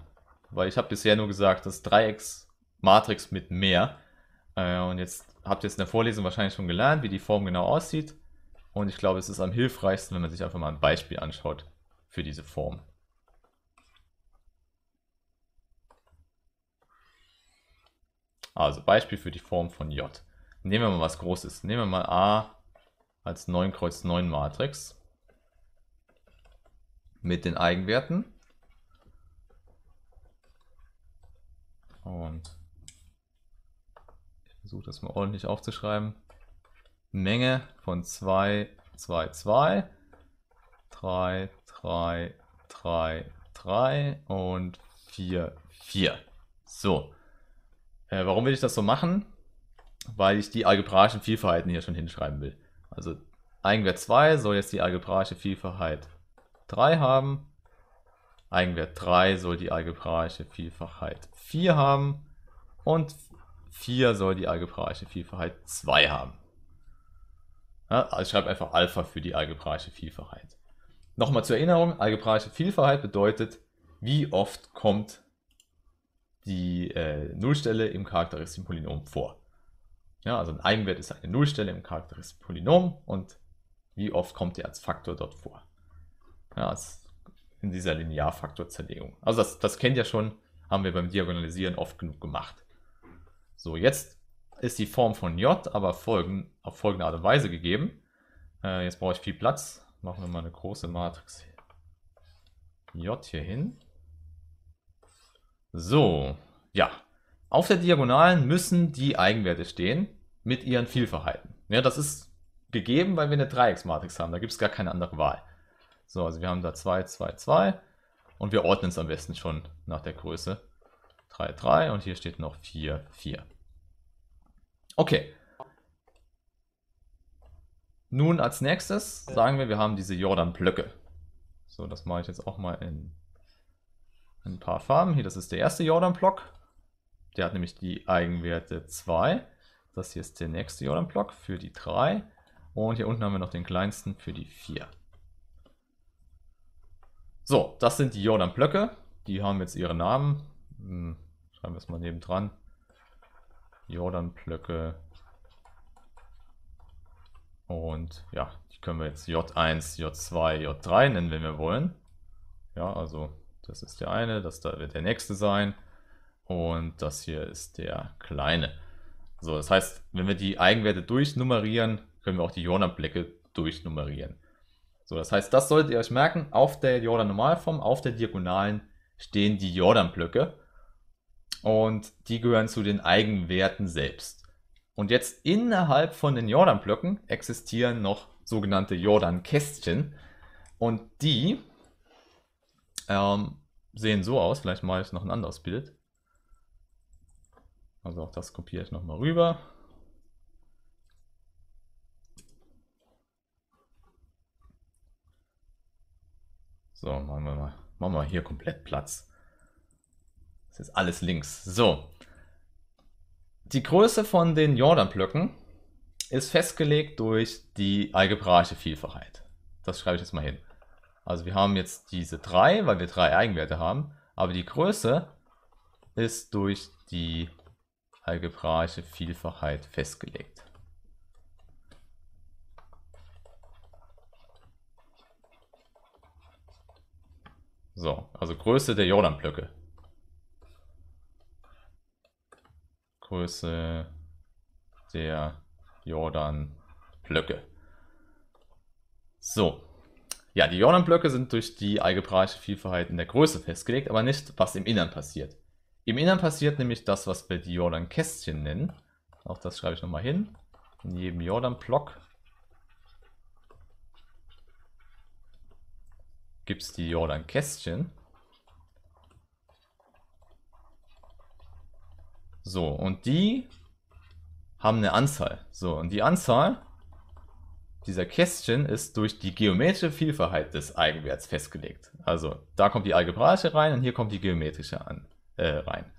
Weil ich habe bisher nur gesagt, das Dreiecksmatrix mit mehr. Und jetzt habt ihr jetzt in der Vorlesung wahrscheinlich schon gelernt, wie die Form genau aussieht. Und ich glaube, es ist am hilfreichsten, wenn man sich einfach mal ein Beispiel anschaut für diese Form. Also Beispiel für die Form von J. Nehmen wir mal was Großes. Nehmen wir mal A als neun Kreuz neun Matrix mit den Eigenwerten. Und ich versuche das mal ordentlich aufzuschreiben. Menge von zwei, zwei, zwei, drei, drei, drei, drei und vier, vier. So, äh, warum will ich das so machen? Weil ich die algebraischen Vielfachheiten hier schon hinschreiben will. Also Eigenwert zwei soll jetzt die algebraische Vielfachheit drei haben. Eigenwert drei soll die algebraische Vielfachheit vier haben. Und vier soll die algebraische Vielfachheit zwei haben. Ja, also ich schreibe einfach Alpha für die algebraische Vielfachheit. Nochmal zur Erinnerung, algebraische Vielfachheit bedeutet, wie oft kommt die äh, Nullstelle im charakteristischen Polynom vor. Ja, also ein Eigenwert ist eine Nullstelle im charakteristischen Polynom und wie oft kommt der als Faktor dort vor. Ja, in dieser Linearfaktorzerlegung. Also das, das kennt ihr schon, haben wir beim Diagonalisieren oft genug gemacht. So, jetzt ist die Form von J, aber folgen, auf folgende Art und Weise gegeben. Äh, jetzt brauche ich viel Platz. Machen wir mal eine große Matrix J hier hin. So, ja. Auf der Diagonalen müssen die Eigenwerte stehen mit ihren Vielfachheiten. Ja, das ist gegeben, weil wir eine Dreiecksmatrix haben. Da gibt es gar keine andere Wahl. So, also wir haben da zwei, zwei, zwei. Und wir ordnen es am besten schon nach der Größe. drei, drei. Und hier steht noch vier, vier. Okay. Nun als nächstes sagen wir, wir haben diese Jordan-Blöcke. So, das mache ich jetzt auch mal in ein paar Farben. Hier, das ist der erste Jordan-Block. Der hat nämlich die Eigenwerte zwei. Das hier ist der nächste Jordan-Block für die drei. Und hier unten haben wir noch den kleinsten für die vier. So, das sind die Jordan-Blöcke. Die haben jetzt ihre Namen. Schreiben wir es mal nebendran. Jordan-Blöcke. Und ja, die können wir jetzt J eins, J zwei, J drei nennen, wenn wir wollen. Ja, also das ist der eine, das da wird der nächste sein. Und das hier ist der kleine. So, das heißt, wenn wir die Eigenwerte durchnummerieren, können wir auch die Jordan-Blöcke durchnummerieren. So, das heißt, das solltet ihr euch merken, auf der Jordan-Normalform, auf der Diagonalen stehen die Jordan-Blöcke. Und die gehören zu den Eigenwerten selbst. Und jetzt innerhalb von den Jordan-Blöcken existieren noch sogenannte Jordan-Kästchen. Und die ähm, sehen so aus. Vielleicht mache ich noch ein anderes Bild. Also auch das kopiere ich nochmal rüber. So, machen wir mal, machen wir hier komplett Platz. Das ist alles links. So, die Größe von den Jordan-Blöcken ist festgelegt durch die algebraische Vielfachheit. Das schreibe ich jetzt mal hin. Also wir haben jetzt diese drei, weil wir drei Eigenwerte haben, aber die Größe ist durch die algebraische Vielfachheit festgelegt. So, also Größe der Jordan-Blöcke. Größe der Jordan-Blöcke. So, ja, die Jordan-Blöcke sind durch die algebraische Vielfalt in der Größe festgelegt, aber nicht, was im Innern passiert. Im Innern passiert nämlich das, was wir die Jordan-Kästchen nennen. Auch das schreibe ich nochmal hin. In jedem Jordan-Block gibt es die Jordan-Kästchen. So, und die haben eine Anzahl. So, und die Anzahl dieser Kästchen ist durch die geometrische Vielfalt des Eigenwerts festgelegt. Also, da kommt die algebraische rein und hier kommt die geometrische an, äh, rein.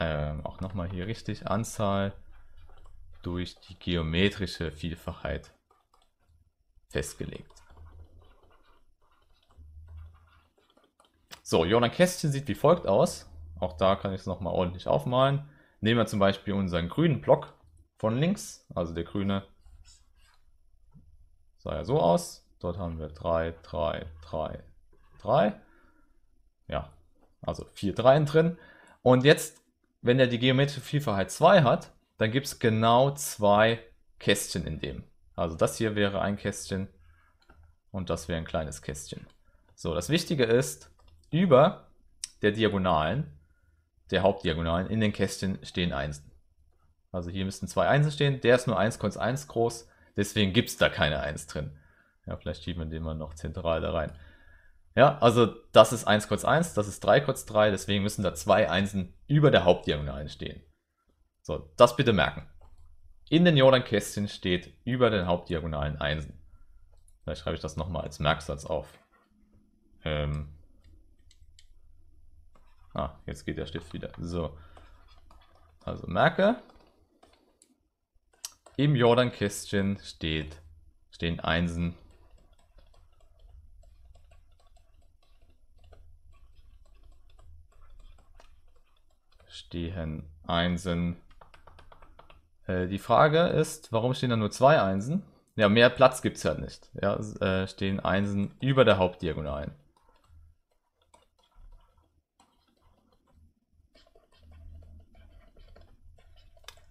Ähm, auch nochmal hier richtig, Anzahl durch die geometrische Vielfalt festgelegt. So, Jordan-Kästchen sieht wie folgt aus. Auch da kann ich es nochmal ordentlich aufmalen. Nehmen wir zum Beispiel unseren grünen Block von links, also der grüne sah ja so aus. Dort haben wir drei, drei, drei, drei. Ja, also vier Dreien drin. Und jetzt, wenn er die geometrische Vielfalt zwei hat, dann gibt es genau zwei Kästchen in dem. Also das hier wäre ein Kästchen und das wäre ein kleines Kästchen. So, das Wichtige ist, über der Diagonalen, der Hauptdiagonalen, in den Kästchen stehen Einsen. Also hier müssten zwei Einsen stehen, der ist nur eins Komma eins groß, deswegen gibt es da keine eins drin. Ja, vielleicht schieben wir den mal noch zentral da rein. Ja, also das ist eins Komma eins, das ist drei Komma drei, deswegen müssen da zwei Einsen über der Hauptdiagonalen stehen. So, das bitte merken. In den Jordan-Kästchen steht über den Hauptdiagonalen Einsen. Vielleicht schreibe ich das nochmal als Merksatz auf. Ähm... Ah, jetzt geht der Stift wieder. So, also merke, im Jordan-Kästchen steht, stehen Einsen stehen Einsen. Äh, die Frage ist, warum stehen da nur zwei Einsen? Ja, mehr Platz gibt es ja nicht. Ja, äh, stehen Einsen über der Hauptdiagonalen.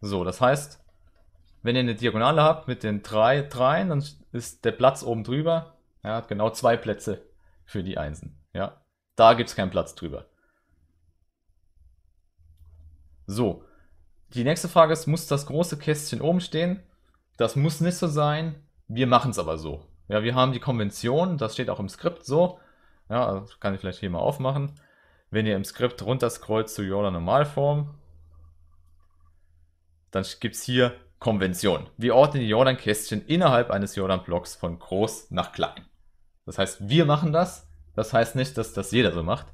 So, das heißt, wenn ihr eine Diagonale habt mit den drei Dreien, dann ist der Platz oben drüber, ja, hat genau zwei Plätze für die Einsen. Ja. Da gibt es keinen Platz drüber. So, die nächste Frage ist, muss das große Kästchen oben stehen? Das muss nicht so sein, wir machen es aber so. Ja, wir haben die Konvention, das steht auch im Skript so. Ja, also kann ich vielleicht hier mal aufmachen. Wenn ihr im Skript runterscrollt zu Jordan-Normalform, dann gibt es hier Konvention. Wir ordnen die Jordan-Kästchen innerhalb eines Jordan-Blocks von groß nach klein. Das heißt, wir machen das. Das heißt nicht, dass das jeder so macht.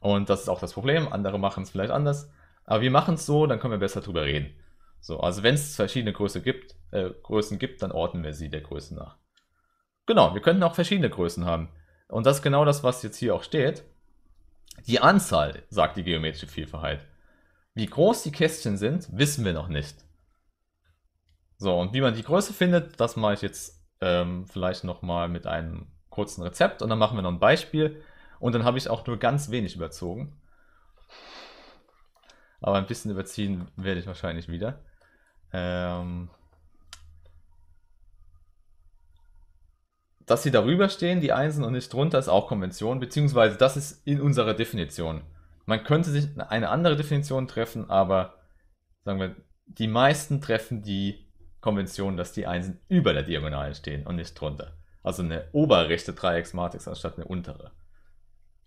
Und das ist auch das Problem. Andere machen es vielleicht anders. Aber wir machen es so, dann können wir besser drüber reden. So, also wenn es verschiedene Größe gibt, äh, Größen gibt, dann ordnen wir sie der Größe nach. Genau, wir könnten auch verschiedene Größen haben. Und das ist genau das, was jetzt hier auch steht. Die Anzahl sagt die geometrische Vielfalt. Wie groß die Kästchen sind, wissen wir noch nicht. So, und wie man die Größe findet, das mache ich jetzt ähm, vielleicht nochmal mit einem kurzen Rezept. Und dann machen wir noch ein Beispiel. Und dann habe ich auch nur ganz wenig überzogen. Aber ein bisschen überziehen werde ich wahrscheinlich wieder. Ähm... Dass sie darüber stehen, die Einsen, und nicht drunter, ist auch Konvention, beziehungsweise das ist in unserer Definition. Man könnte sich eine andere Definition treffen, aber sagen wir, die meisten treffen die Konvention, dass die Einsen über der Diagonalen stehen und nicht drunter. Also eine oberrechte Dreiecksmatrix anstatt eine untere.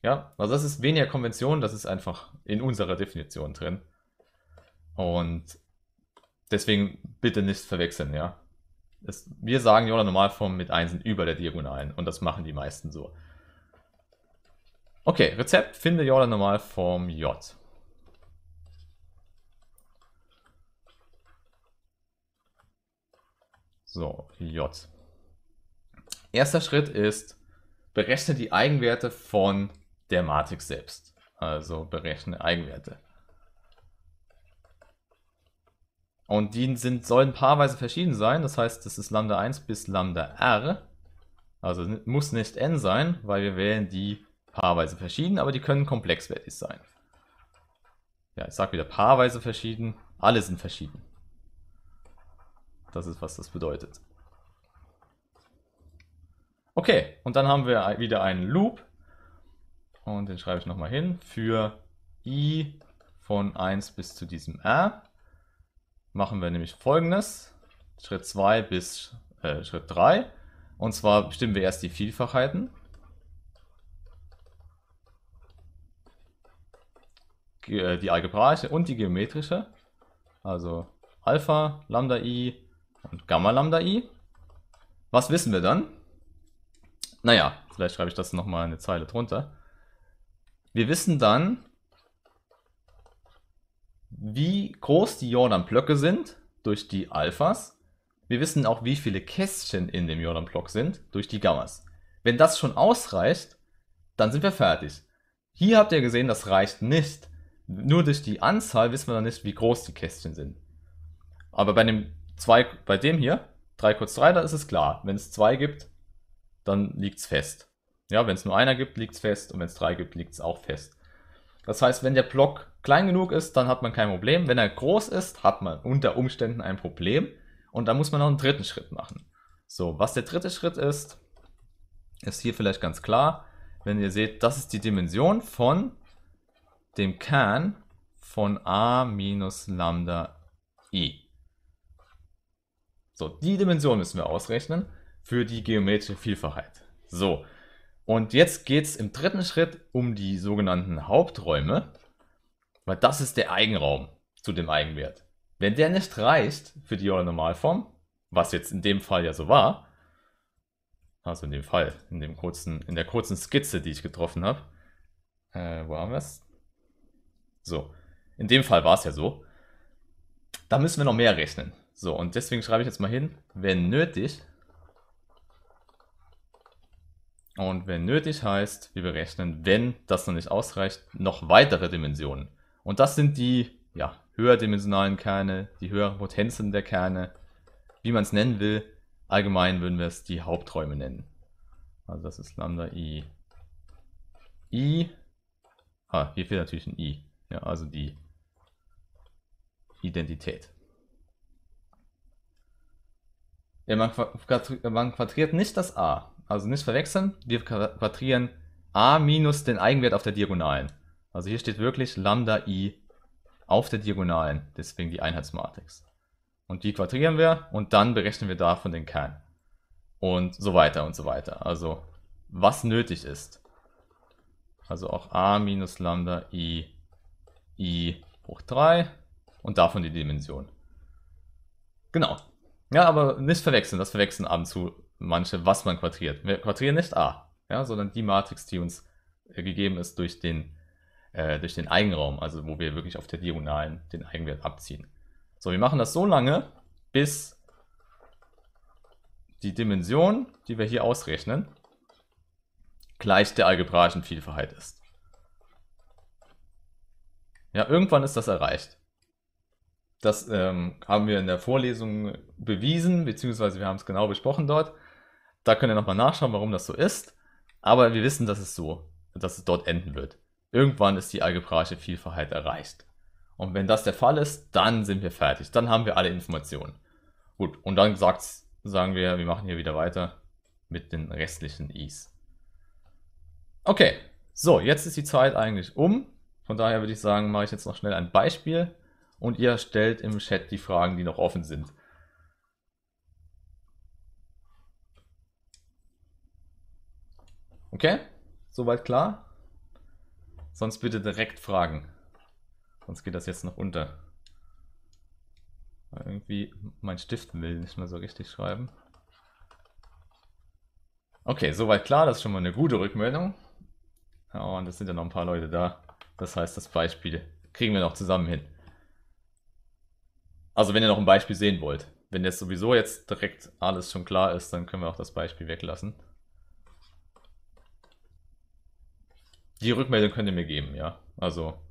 Ja, also das ist weniger Konvention, das ist einfach in unserer Definition drin. Und deswegen bitte nicht verwechseln, ja. Es, wir sagen Jordan-Normalform mit Einsen über der Diagonalen und das machen die meisten so. Okay, Rezept: finde Jordan-Normalform J. So, J. Erster Schritt ist, berechne die Eigenwerte von der Matrix selbst. Also berechne Eigenwerte. Und die sind, sollen paarweise verschieden sein, das heißt, das ist Lambda eins bis Lambda R. Also muss nicht n sein, weil wir wählen die paarweise verschieden, aber die können komplexwertig sein. Ja, ich sage wieder paarweise verschieden, alle sind verschieden. Das ist, was das bedeutet. Okay, und dann haben wir wieder einen Loop. Und den schreibe ich nochmal hin. Für i von eins bis zu diesem r. Machen wir nämlich folgendes, Schritt zwei bis äh, Schritt drei, und zwar bestimmen wir erst die Vielfachheiten. Ge die algebraische und die geometrische, also Alpha, Lambda i und Gamma Lambda i. Was wissen wir dann? Naja, vielleicht schreibe ich das nochmal eine Zeile drunter. Wir wissen dann, wie groß die Jordan-Blöcke sind durch die Alphas. Wir wissen auch, wie viele Kästchen in dem Jordan-Block sind durch die Gammas. Wenn das schon ausreicht, dann sind wir fertig. Hier habt ihr gesehen, das reicht nicht. Nur durch die Anzahl wissen wir dann nicht, wie groß die Kästchen sind. Aber bei dem, zwei, bei dem hier, drei kurz drei, da ist es klar. Wenn es zwei gibt, dann liegt es fest. Ja, wenn es nur einer gibt, liegt es fest. Und wenn es drei gibt, liegt es auch fest. Das heißt, wenn der Block klein genug ist, dann hat man kein Problem. Wenn er groß ist, hat man unter Umständen ein Problem. Und dann muss man noch einen dritten Schritt machen. So, was der dritte Schritt ist, ist hier vielleicht ganz klar. Wenn ihr seht, das ist die Dimension von dem Kern von a minus Lambda i. So, die Dimension müssen wir ausrechnen für die geometrische Vielfachheit. So. Und jetzt geht es im dritten Schritt um die sogenannten Haupträume, weil das ist der Eigenraum zu dem Eigenwert. Wenn der nicht reicht für die Jordan-Normalform, was jetzt in dem Fall ja so war, also in dem Fall, in, dem kurzen, in der kurzen Skizze, die ich getroffen habe, äh, wo haben wir es? So, in dem Fall war es ja so, da müssen wir noch mehr rechnen. So, und deswegen schreibe ich jetzt mal hin, wenn nötig. Und wenn nötig heißt, wir berechnen, wenn das noch nicht ausreicht, noch weitere Dimensionen. Und das sind die ja, höherdimensionalen Kerne, die höheren Potenzen der Kerne, wie man es nennen will. Allgemein würden wir es die Haupträume nennen. Also das ist Lambda i. i. Ah, hier fehlt natürlich ein i. Ja, also die Identität. man quadriert nicht das a. Also nicht verwechseln, wir quadrieren a minus den Eigenwert auf der Diagonalen. Also hier steht wirklich Lambda i auf der Diagonalen, deswegen die Einheitsmatrix. Und die quadrieren wir und dann berechnen wir davon den Kern. Und so weiter und so weiter. Also was nötig ist. Also auch a minus Lambda i, i hoch drei und davon die Dimension. Genau. Ja, aber nicht verwechseln. Das verwechseln ab und zu manche, was man quadriert. Wir quadrieren nicht a, ja, sondern die Matrix, die uns gegeben ist durch den, äh, durch den Eigenraum. Also wo wir wirklich auf der Diagonalen den Eigenwert abziehen. So, wir machen das so lange, bis die Dimension, die wir hier ausrechnen, gleich der algebraischen Vielfalt ist. Ja, irgendwann ist das erreicht. Das ähm, haben wir in der Vorlesung bewiesen, beziehungsweise wir haben es genau besprochen dort. Da könnt ihr nochmal nachschauen, warum das so ist. Aber wir wissen, dass es so, dass es dort enden wird. Irgendwann ist die algebraische Vielfalt erreicht. Und wenn das der Fall ist, dann sind wir fertig. Dann haben wir alle Informationen. Gut, und dann sagt's, sagen wir, wir machen hier wieder weiter mit den restlichen i's. Okay, so, jetzt ist die Zeit eigentlich um. Von daher würde ich sagen, mache ich jetzt noch schnell ein Beispiel und ihr stellt im Chat die Fragen, die noch offen sind. Okay, soweit klar? Sonst bitte direkt fragen. Sonst geht das jetzt noch unter. Irgendwie, mein Stift will nicht mehr so richtig schreiben. Okay, soweit klar, das ist schon mal eine gute Rückmeldung. Oh, und es sind ja noch ein paar Leute da. Das heißt, das Beispiel kriegen wir noch zusammen hin. Also wenn ihr noch ein Beispiel sehen wollt. Wenn jetzt sowieso jetzt direkt alles schon klar ist, dann können wir auch das Beispiel weglassen. Die Rückmeldung könnt ihr mir geben, ja. Also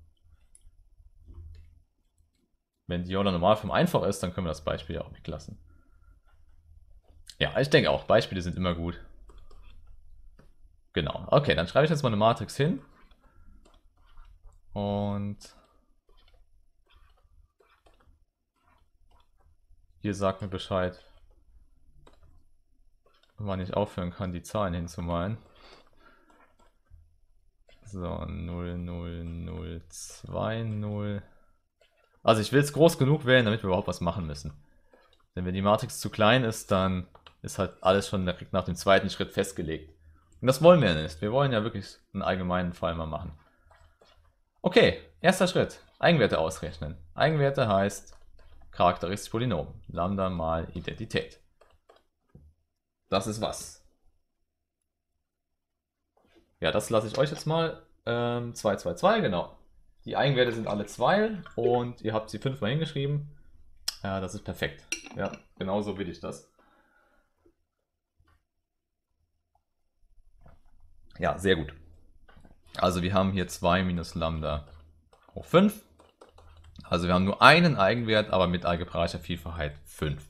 wenn die Jordan-Normalform einfach ist, dann können wir das Beispiel ja auch weglassen. Ja, ich denke auch, Beispiele sind immer gut. Genau, okay, dann schreibe ich jetzt mal eine Matrix hin. Und hier sagt mir Bescheid, wann ich aufhören kann, die Zahlen hinzumalen. So, null, null, null, zwei, null. Also ich will es groß genug wählen, damit wir überhaupt was machen müssen. Denn wenn die Matrix zu klein ist, dann ist halt alles schon direkt nach dem zweiten Schritt festgelegt. Und das wollen wir ja nicht. Wir wollen ja wirklich einen allgemeinen Fall mal machen. Okay, erster Schritt. Eigenwerte ausrechnen. Eigenwerte heißt charakteristisches Polynom. Lambda mal Identität. Das ist was? Ja, das lasse ich euch jetzt mal. Ähm, zwei, zwei, zwei, genau. Die Eigenwerte sind alle zwei und ihr habt sie fünfmal hingeschrieben. Ja, das ist perfekt. Ja, genau so will ich das. Ja, sehr gut. Also wir haben hier zwei minus Lambda hoch fünf. Also wir haben nur einen Eigenwert, aber mit algebraischer Vielfachheit fünf.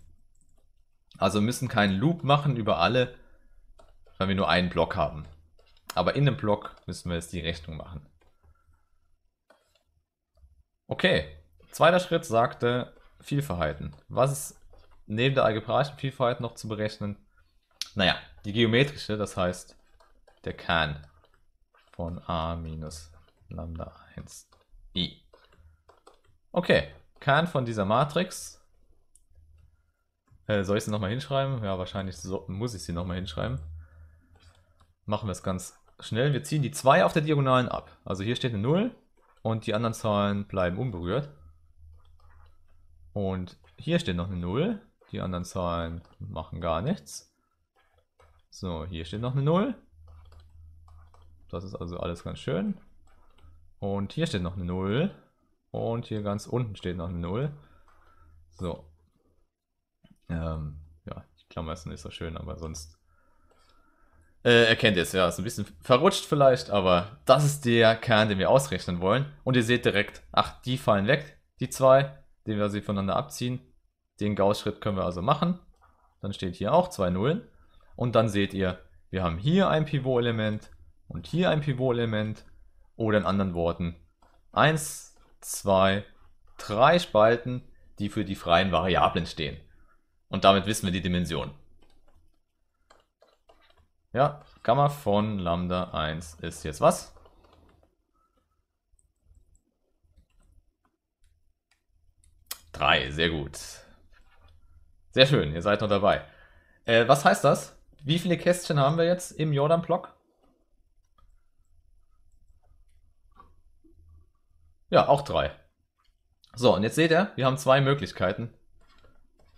Also müssen keinen Loop machen über alle, weil wir nur einen Block haben. Aber in dem Block müssen wir jetzt die Rechnung machen. Okay, zweiter Schritt sagte Vielfachheiten. Was ist neben der algebraischen Vielfalt noch zu berechnen? Naja, die geometrische, das heißt der Kern von a minus Lambda eins i. Okay, Kern von dieser Matrix. Äh, soll ich sie nochmal hinschreiben? Ja, wahrscheinlich so, muss ich sie nochmal hinschreiben. Machen wir es ganz schnell. Wir ziehen die zwei auf der Diagonalen ab. Also hier steht eine null und die anderen Zahlen bleiben unberührt. Und hier steht noch eine null. Die anderen Zahlen machen gar nichts. So, hier steht noch eine null. Das ist also alles ganz schön. Und hier steht noch eine null. Und hier ganz unten steht noch eine null. So. Ähm, ja, die Klammer ist nicht so schön, aber sonst äh, erkennt ihr es. Ja, ist ein bisschen verrutscht vielleicht, aber das ist der Kern, den wir ausrechnen wollen. Und ihr seht direkt, ach, die fallen weg, die zwei, den wir sie voneinander abziehen. Den Gauss-Schritt können wir also machen. Dann steht hier auch zwei Nullen. Und dann seht ihr, wir haben hier ein Pivot-Element. Und hier ein Pivot-Element oder in anderen Worten eins, zwei, drei Spalten, die für die freien Variablen stehen. Und damit wissen wir die Dimension. Ja, Gamma von Lambda eins ist jetzt was? drei, sehr gut. Sehr schön, ihr seid noch dabei. Äh, was heißt das? Wie viele Kästchen haben wir jetzt im Jordan-Block? Ja, auch drei. So, und jetzt seht ihr, wir haben zwei Möglichkeiten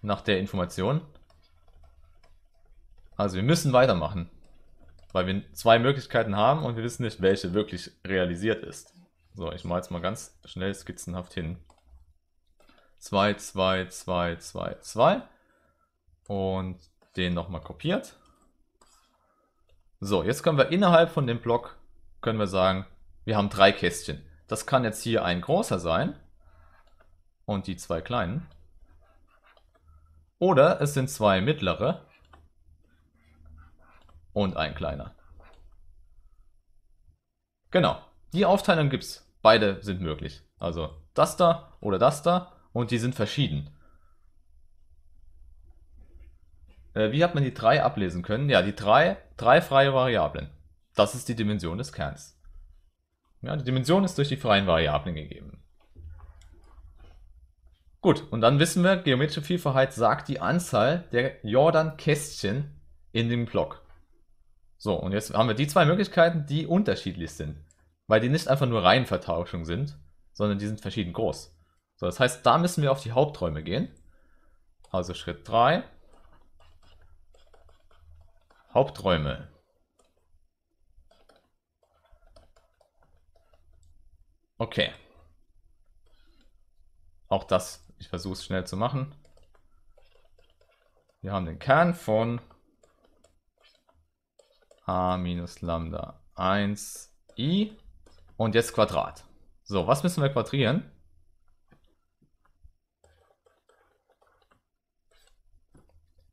nach der Information. Also wir müssen weitermachen, weil wir zwei Möglichkeiten haben und wir wissen nicht, welche wirklich realisiert ist. So, ich mache jetzt mal ganz schnell skizzenhaft hin. zwei, zwei, zwei, zwei, zwei und den nochmal kopiert. So, jetzt können wir innerhalb von dem Block, können wir sagen, wir haben drei Kästchen. Das kann jetzt hier ein großer sein und die zwei kleinen. Oder es sind zwei mittlere und ein kleiner. Genau, die Aufteilung gibt es. Beide sind möglich. Also das da oder das da und die sind verschieden. Äh, wie hat man die drei ablesen können? Ja, die drei, drei freie Variablen. Das ist die Dimension des Kerns. Ja, die Dimension ist durch die freien Variablen gegeben. Gut, und dann wissen wir, geometrische Vielfachheit sagt die Anzahl der Jordan-Kästchen in dem Block. So, und jetzt haben wir die zwei Möglichkeiten, die unterschiedlich sind, weil die nicht einfach nur Reihenvertauschung sind, sondern die sind verschieden groß. So, das heißt, da müssen wir auf die Haupträume gehen. Also Schritt drei. Haupträume. Okay, auch das, ich versuche es schnell zu machen. Wir haben den Kern von a minus Lambda eins i und jetzt Quadrat. So, was müssen wir quadrieren?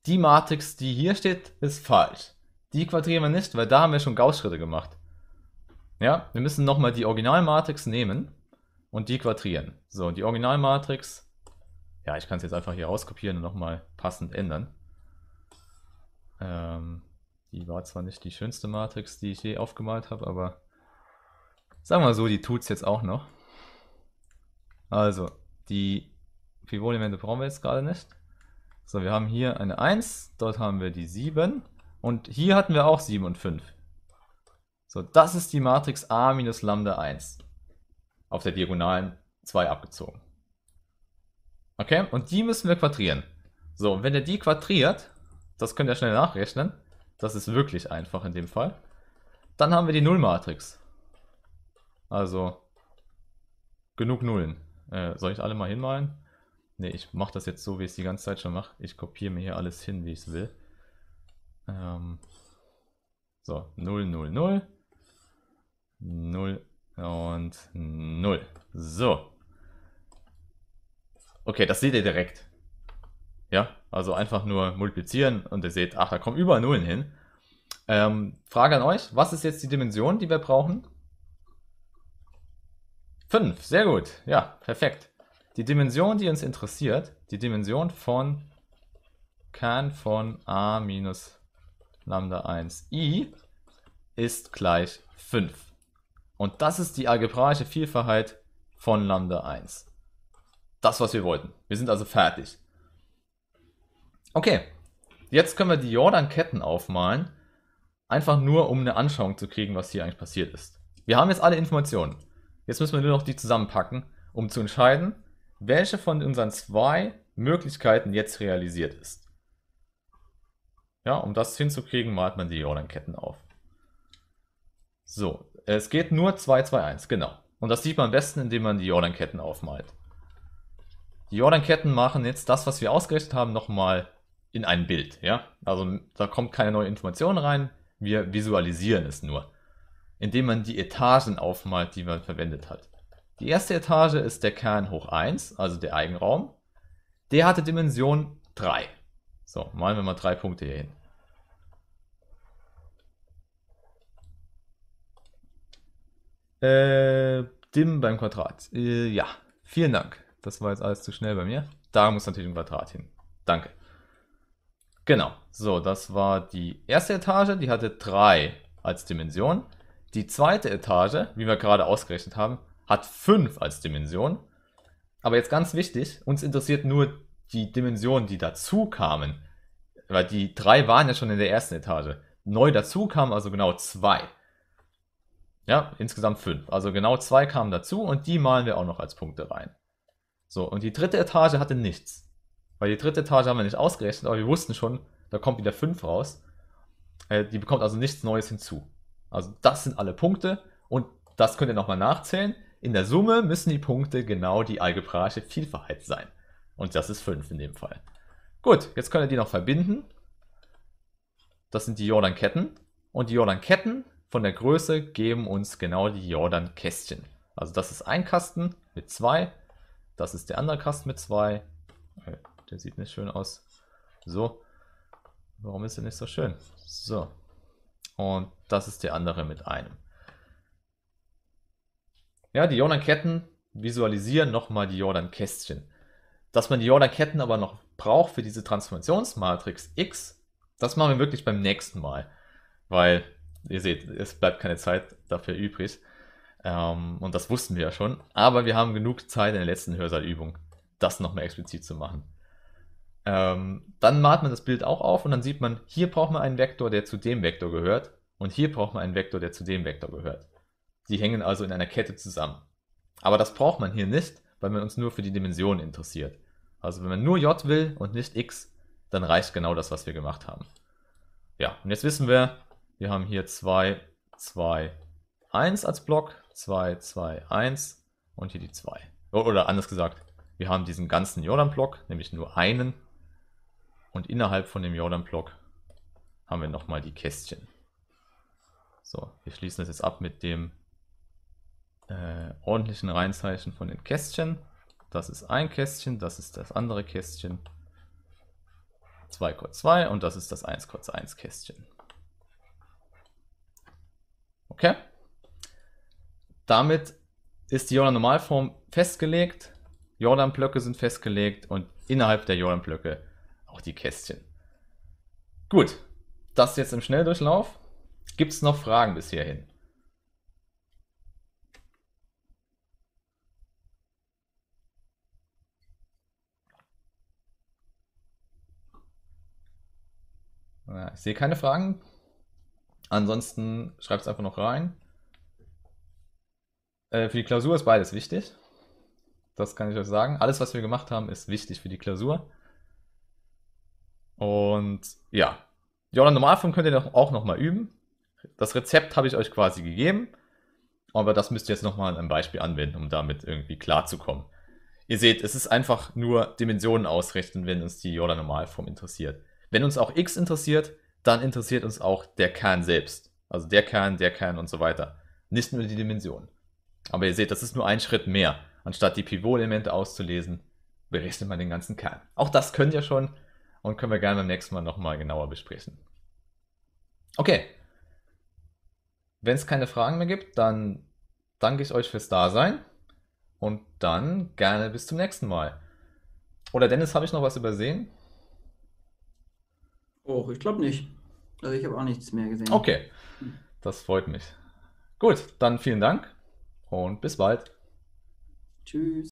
Die Matrix, die hier steht, ist falsch. Die quadrieren wir nicht, weil da haben wir schon Gauss-Schritte gemacht. Ja, wir müssen nochmal die Originalmatrix nehmen und die quadrieren. So, die Originalmatrix, ja, ich kann es jetzt einfach hier rauskopieren und nochmal passend ändern. Ähm, die war zwar nicht die schönste Matrix, die ich je aufgemalt habe, aber sagen wir mal so, die tut es jetzt auch noch. Also, die Pivot-Elemente brauchen wir jetzt gerade nicht. So, wir haben hier eine eins, dort haben wir die sieben und hier hatten wir auch sieben und fünf. So, das ist die Matrix a minus Lambda eins, auf der Diagonalen zwei abgezogen. Okay, und die müssen wir quadrieren. So, und wenn ihr die quadriert, das könnt ihr schnell nachrechnen, das ist wirklich einfach in dem Fall, dann haben wir die Nullmatrix. Also, genug Nullen. Äh, soll ich alle mal hinmalen? Ne, ich mache das jetzt so, wie ich es die ganze Zeit schon mache. Ich kopiere mir hier alles hin, wie ich es will. Ähm, so, null, null, null, null und null. So. Okay, das seht ihr direkt. Ja, also einfach nur multiplizieren und ihr seht, ach, da kommen überall Nullen hin. Ähm, Frage an euch, was ist jetzt die Dimension, die wir brauchen? fünf, sehr gut. Ja, perfekt. Die Dimension, die uns interessiert, die Dimension von Kern von a minus Lambda eins i ist gleich fünf. Und das ist die algebraische Vielfachheit von Lambda eins. Das, was wir wollten. Wir sind also fertig. Okay, jetzt können wir die Jordan-Ketten aufmalen, einfach nur um eine Anschauung zu kriegen, was hier eigentlich passiert ist. Wir haben jetzt alle Informationen. Jetzt müssen wir nur noch die zusammenpacken, um zu entscheiden, welche von unseren zwei Möglichkeiten jetzt realisiert ist. Ja, um das hinzukriegen, malt man die Jordan-Ketten auf. So, es geht nur zwei, zwei, eins, genau. Und das sieht man am besten, indem man die Jordan-Ketten aufmalt. Die Jordan-Ketten machen jetzt das, was wir ausgerechnet haben, nochmal in ein Bild. Ja? Also da kommt keine neue Information rein, wir visualisieren es nur, indem man die Etagen aufmalt, die man verwendet hat. Die erste Etage ist der Kern hoch eins, also der Eigenraum. Der hatte Dimension drei. So, malen wir mal drei Punkte hier hin. Äh, dim beim Quadrat. Äh, ja, vielen Dank. Das war jetzt alles zu schnell bei mir. Da muss natürlich ein Quadrat hin. Danke. Genau, so, das war die erste Etage, die hatte drei als Dimension. Die zweite Etage, wie wir gerade ausgerechnet haben, hat fünf als Dimension. Aber jetzt ganz wichtig, uns interessiert nur die Dimensionen, die dazu kamen. Weil die drei waren ja schon in der ersten Etage. Neu dazu kamen also genau zwei. Ja, insgesamt fünf. Also genau zwei kamen dazu und die malen wir auch noch als Punkte rein. So, und die dritte Etage hatte nichts. Weil die dritte Etage haben wir nicht ausgerechnet, aber wir wussten schon, da kommt wieder fünf raus. Äh, die bekommt also nichts Neues hinzu. Also das sind alle Punkte und das könnt ihr nochmal nachzählen. In der Summe müssen die Punkte genau die algebraische Vielfachheit sein. Und das ist fünf in dem Fall. Gut, jetzt könnt ihr die noch verbinden. Das sind die Jordan-Ketten. Und die Jordan-Ketten von der Größe geben uns genau die Jordan-Kästchen. Also das ist ein Kasten mit zwei. Das ist der andere Kasten mit zwei. Der sieht nicht schön aus. So. Warum ist der nicht so schön? So. Und das ist der andere mit einem. Ja, die Jordan-Ketten visualisieren nochmal die Jordan-Kästchen. Dass man die Jordan-Ketten aber noch braucht für diese Transformationsmatrix X, das machen wir wirklich beim nächsten Mal. Weil, ihr seht, es bleibt keine Zeit dafür übrig. Ähm, und das wussten wir ja schon. Aber wir haben genug Zeit in der letzten Hörsaalübung, das nochmal explizit zu machen. Ähm, dann malt man das Bild auch auf und dann sieht man, hier braucht man einen Vektor, der zu dem Vektor gehört. Und hier braucht man einen Vektor, der zu dem Vektor gehört. Die hängen also in einer Kette zusammen. Aber das braucht man hier nicht, weil man uns nur für die Dimensionen interessiert. Also wenn man nur J will und nicht X, dann reicht genau das, was wir gemacht haben. Ja, und jetzt wissen wir, wir haben hier zwei, zwei, eins als Block, zwei, zwei, eins und hier die zwei. Oder anders gesagt, wir haben diesen ganzen Jordan-Block, nämlich nur einen. Und innerhalb von dem Jordan-Block haben wir nochmal die Kästchen. So, wir schließen das jetzt ab mit dem Äh, ordentlichen Reihenzeichen von den Kästchen. Das ist ein Kästchen, das ist das andere Kästchen. zwei, zwei und das ist das eins, eins Kästchen. Okay. Damit ist die Jordan-Normalform festgelegt, Jordan-Blöcke sind festgelegt und innerhalb der Jordan-Blöcke auch die Kästchen. Gut, das jetzt im Schnelldurchlauf. Gibt es noch Fragen bis hierhin? Ich sehe keine Fragen. Ansonsten schreibt es einfach noch rein. Äh, für die Klausur ist beides wichtig. Das kann ich euch sagen. Alles, was wir gemacht haben, ist wichtig für die Klausur. Und ja, Jordan-Normalform könnt ihr auch nochmal üben. Das Rezept habe ich euch quasi gegeben. Aber das müsst ihr jetzt nochmal an einem Beispiel anwenden, um damit irgendwie klarzukommen. Ihr seht, es ist einfach nur Dimensionen ausrichten, wenn uns die Jordan-Normalform interessiert. Wenn uns auch X interessiert, dann interessiert uns auch der Kern selbst. Also der Kern, der Kern und so weiter. Nicht nur die Dimension. Aber ihr seht, das ist nur ein Schritt mehr. Anstatt die Pivot-Elemente auszulesen, berechnet man den ganzen Kern. Auch das könnt ihr schon und können wir gerne beim nächsten Mal nochmal genauer besprechen. Okay. Wenn es keine Fragen mehr gibt, dann danke ich euch fürs Dasein und dann gerne bis zum nächsten Mal. Oder Dennis, habe ich noch was übersehen? Oh, ich glaube nicht. Also ich habe auch nichts mehr gesehen. Okay, das freut mich. Gut, dann vielen Dank und bis bald. Tschüss.